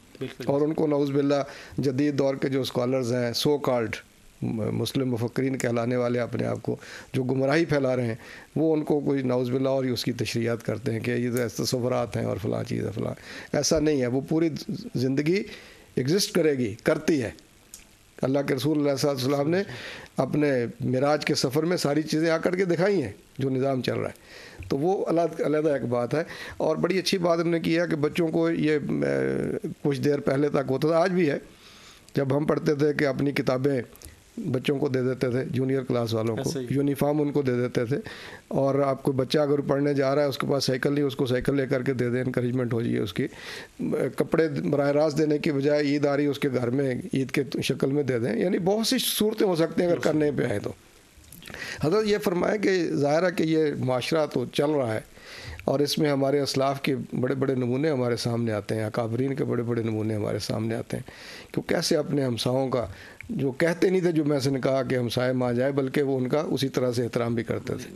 और उनको नाउज़ बिल्लाह जदीद दौर के जो स्कॉलर्स हैं, सो कॉल्ड मुस्लिम मुफक्रीन कहलाने वाले अपने आप को जो गुमराही फैला रहे हैं, वो उनको कोई नाउज़ बिल्ला और उसकी तशरीहत करते हैं कि ये तो ऐसे तसव्वुरात हैं और फलां चीज़ है फलां, ऐसा नहीं है, वो पूरी ज़िंदगी एग्जिस्ट करेगी, करती है। अल्लाह के रसूल अलैहि सलाम ने अपने मिराज के सफ़र में सारी चीज़ें आकर के दिखाई हैं जो निज़ाम चल रहा है, तो वो अलग अलग एक बात है। और बड़ी अच्छी बात हमने की है कि बच्चों को ये कुछ देर पहले तक होता था, आज भी है, जब हम पढ़ते थे कि अपनी किताबें बच्चों को दे देते थे, जूनियर क्लास वालों को यूनिफॉर्म उनको दे देते थे, और आपको बच्चा अगर पढ़ने जा रहा है उसके पास साइकिल नहीं, उसको साइकिल लेकर के दे दें, इनकरेजमेंट हो जाए उसकी। कपड़े बराह रास्त देने के बजाय ईद आ रही है उसके घर में ईद के शक्ल में दे दें, यानी बहुत सी सूरतें हो सकती हैं अगर करने पे आए तो। हज़रत ये फरमाया कि ज़ाहिर है कि ये माशरा तो चल रहा है और इसमें हमारे असलाफ के बड़े बड़े नमूने हमारे सामने आते हैं, अकाबरीन के बड़े बड़े नमूने हमारे सामने आते हैं कि कैसे अपने हमसाओं का जो कहते नहीं थे, जो मैंने से कहा कि हमसाए माँ जाए, बल्कि वो उनका उसी तरह से एहतराम भी करते थे।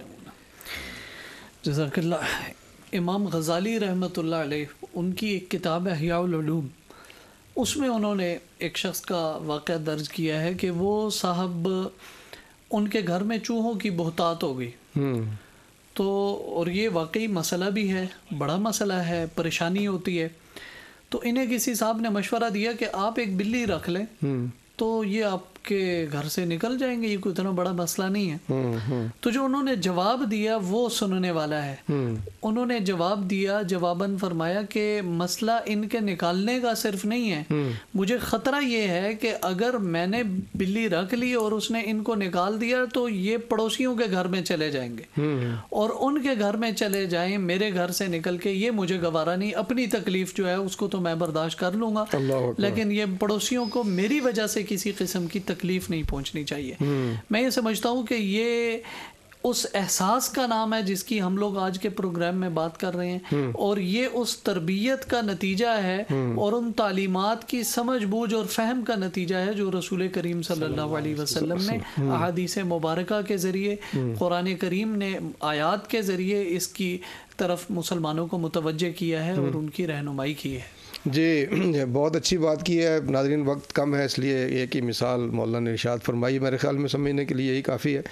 जज़ाकल्लाह। इमाम गज़ाली रहमतुल्लाह अलैह, उनकी एक किताब है इहया उलूम, उसमें उन्होंने एक शख्स का वाक़या दर्ज किया है कि वो साहब उनके घर में चूहों की बहुतात हो गई, तो और ये वाकई मसला भी है, बड़ा मसला है, परेशानी होती है। तो इन्हें किसी साहब ने मशवरा दिया कि आप एक बिल्ली रख लें तो ये आपके घर से निकल जाएंगे, ये कोई इतना बड़ा मसला नहीं है। तो जो उन्होंने जवाब दिया वो सुनने वाला है। उन्होंने जवाब दिया, जवाबन फरमाया कि मसला इनके निकालने का सिर्फ नहीं है, मुझे ख़तरा ये है कि अगर मैंने बिल्ली रख ली और उसने इनको निकाल दिया तो ये पड़ोसियों के घर में चले जाएंगे और उनके घर में चले जाएं मेरे घर से निकल के, ये मुझे गवारा नहीं। अपनी तकलीफ़ जो है उसको तो मैं बर्दाश्त कर लूँगा, लेकिन ये पड़ोसियों को मेरी वजह से किसी किस्म की तकलीफ नहीं पहुंचनी चाहिए। मैं ये समझता हूं कि ये उस एहसास का नाम है जिसकी हम लोग आज के प्रोग्राम में बात कर रहे हैं, और ये उस तरबियत का नतीजा है और उन तालीमात की समझ बूझ और फहम का नतीजा है जो रसूल करीम सल्लल्लाहु अलैहि वसल्लम ने अहादीस मुबारका के ज़रिए, कुरान करीम ने आयात के ज़रिए इसकी तरफ मुसलमानों को मुतवज्जे किया है और उनकी रहनुमाई की है। जी, बहुत अच्छी बात की है। नाज़रीन, वक्त कम है इसलिए एक ही मिसाल मौलाना ने इरशाद फरमाई, मेरे ख़्याल में समझने के लिए यही काफ़ी है।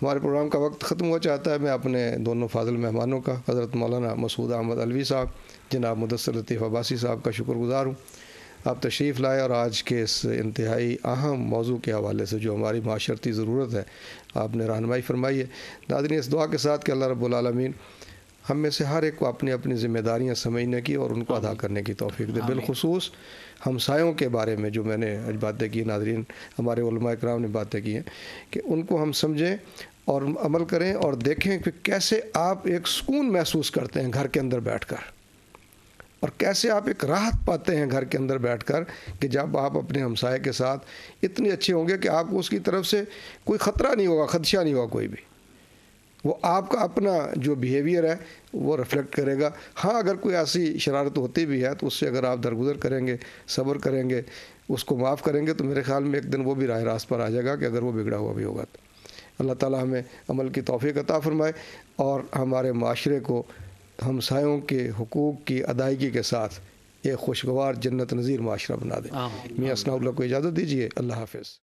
हमारे प्रोग्राम का वक्त ख़त्म हो जाता है। मैं अपने दोनों फाजिल मेहमानों का, हज़रत मौलाना मसूद अहमद अलवी साहब, जनाब मुदस्सर लतीफ़ अब्बासी साहब का शुक्रगुज़ार हूँ, आप तशरीफ़ लाए और आज के इस इंतहाई अहम मौजू के हवाले से जो हमारी माशरती ज़रूरत है आपने रहनुमाई फरमाई है। नाज़रीन, इस दुआ के साथ कि अल्लाह रब्बुल आलमीन हम में से हर एक को अपनी अपनी जिम्मेदारियाँ समझने की और उनको अदा करने की तौफीक दे। बिलखुसूस हमसायों के बारे में जो मैंने आज बातें की, नाज़रीन हमारे उलमा इकराम ने बातें की हैं कि उनको हम समझें और अमल करें और देखें कि कैसे आप एक सुकून महसूस करते हैं घर के अंदर बैठकर और कैसे आप एक राहत पाते हैं घर के अंदर बैठकर कि जब आप अपने हमसाये के साथ इतने अच्छे होंगे कि आपको उसकी तरफ से कोई ख़तरा नहीं होगा, खदशा नहीं होगा कोई भी। वो आपका अपना जो बिहेवियर है वो रिफ्लेक्ट करेगा। हाँ, अगर कोई ऐसी शरारत होती भी है तो उससे अगर आप दरगुजर करेंगे, सब्र करेंगे, उसको माफ़ करेंगे तो मेरे ख़्याल में एक दिन वो भी राह रास्त पर आ जाएगा कि अगर वो बिगड़ा हुआ भी होगा। तो अल्लाह ताला हमें अमल की तौफीक अता फरमाए और हमारे माशरे को हमसायों के हुकूक़ की अदायगी के साथ एक खुशगवार जन्नत नज़ीर माशरा बना दें। मियाँ असनाउल्लाह को इजाज़त दीजिए, अल्लाह हाफ़िज़।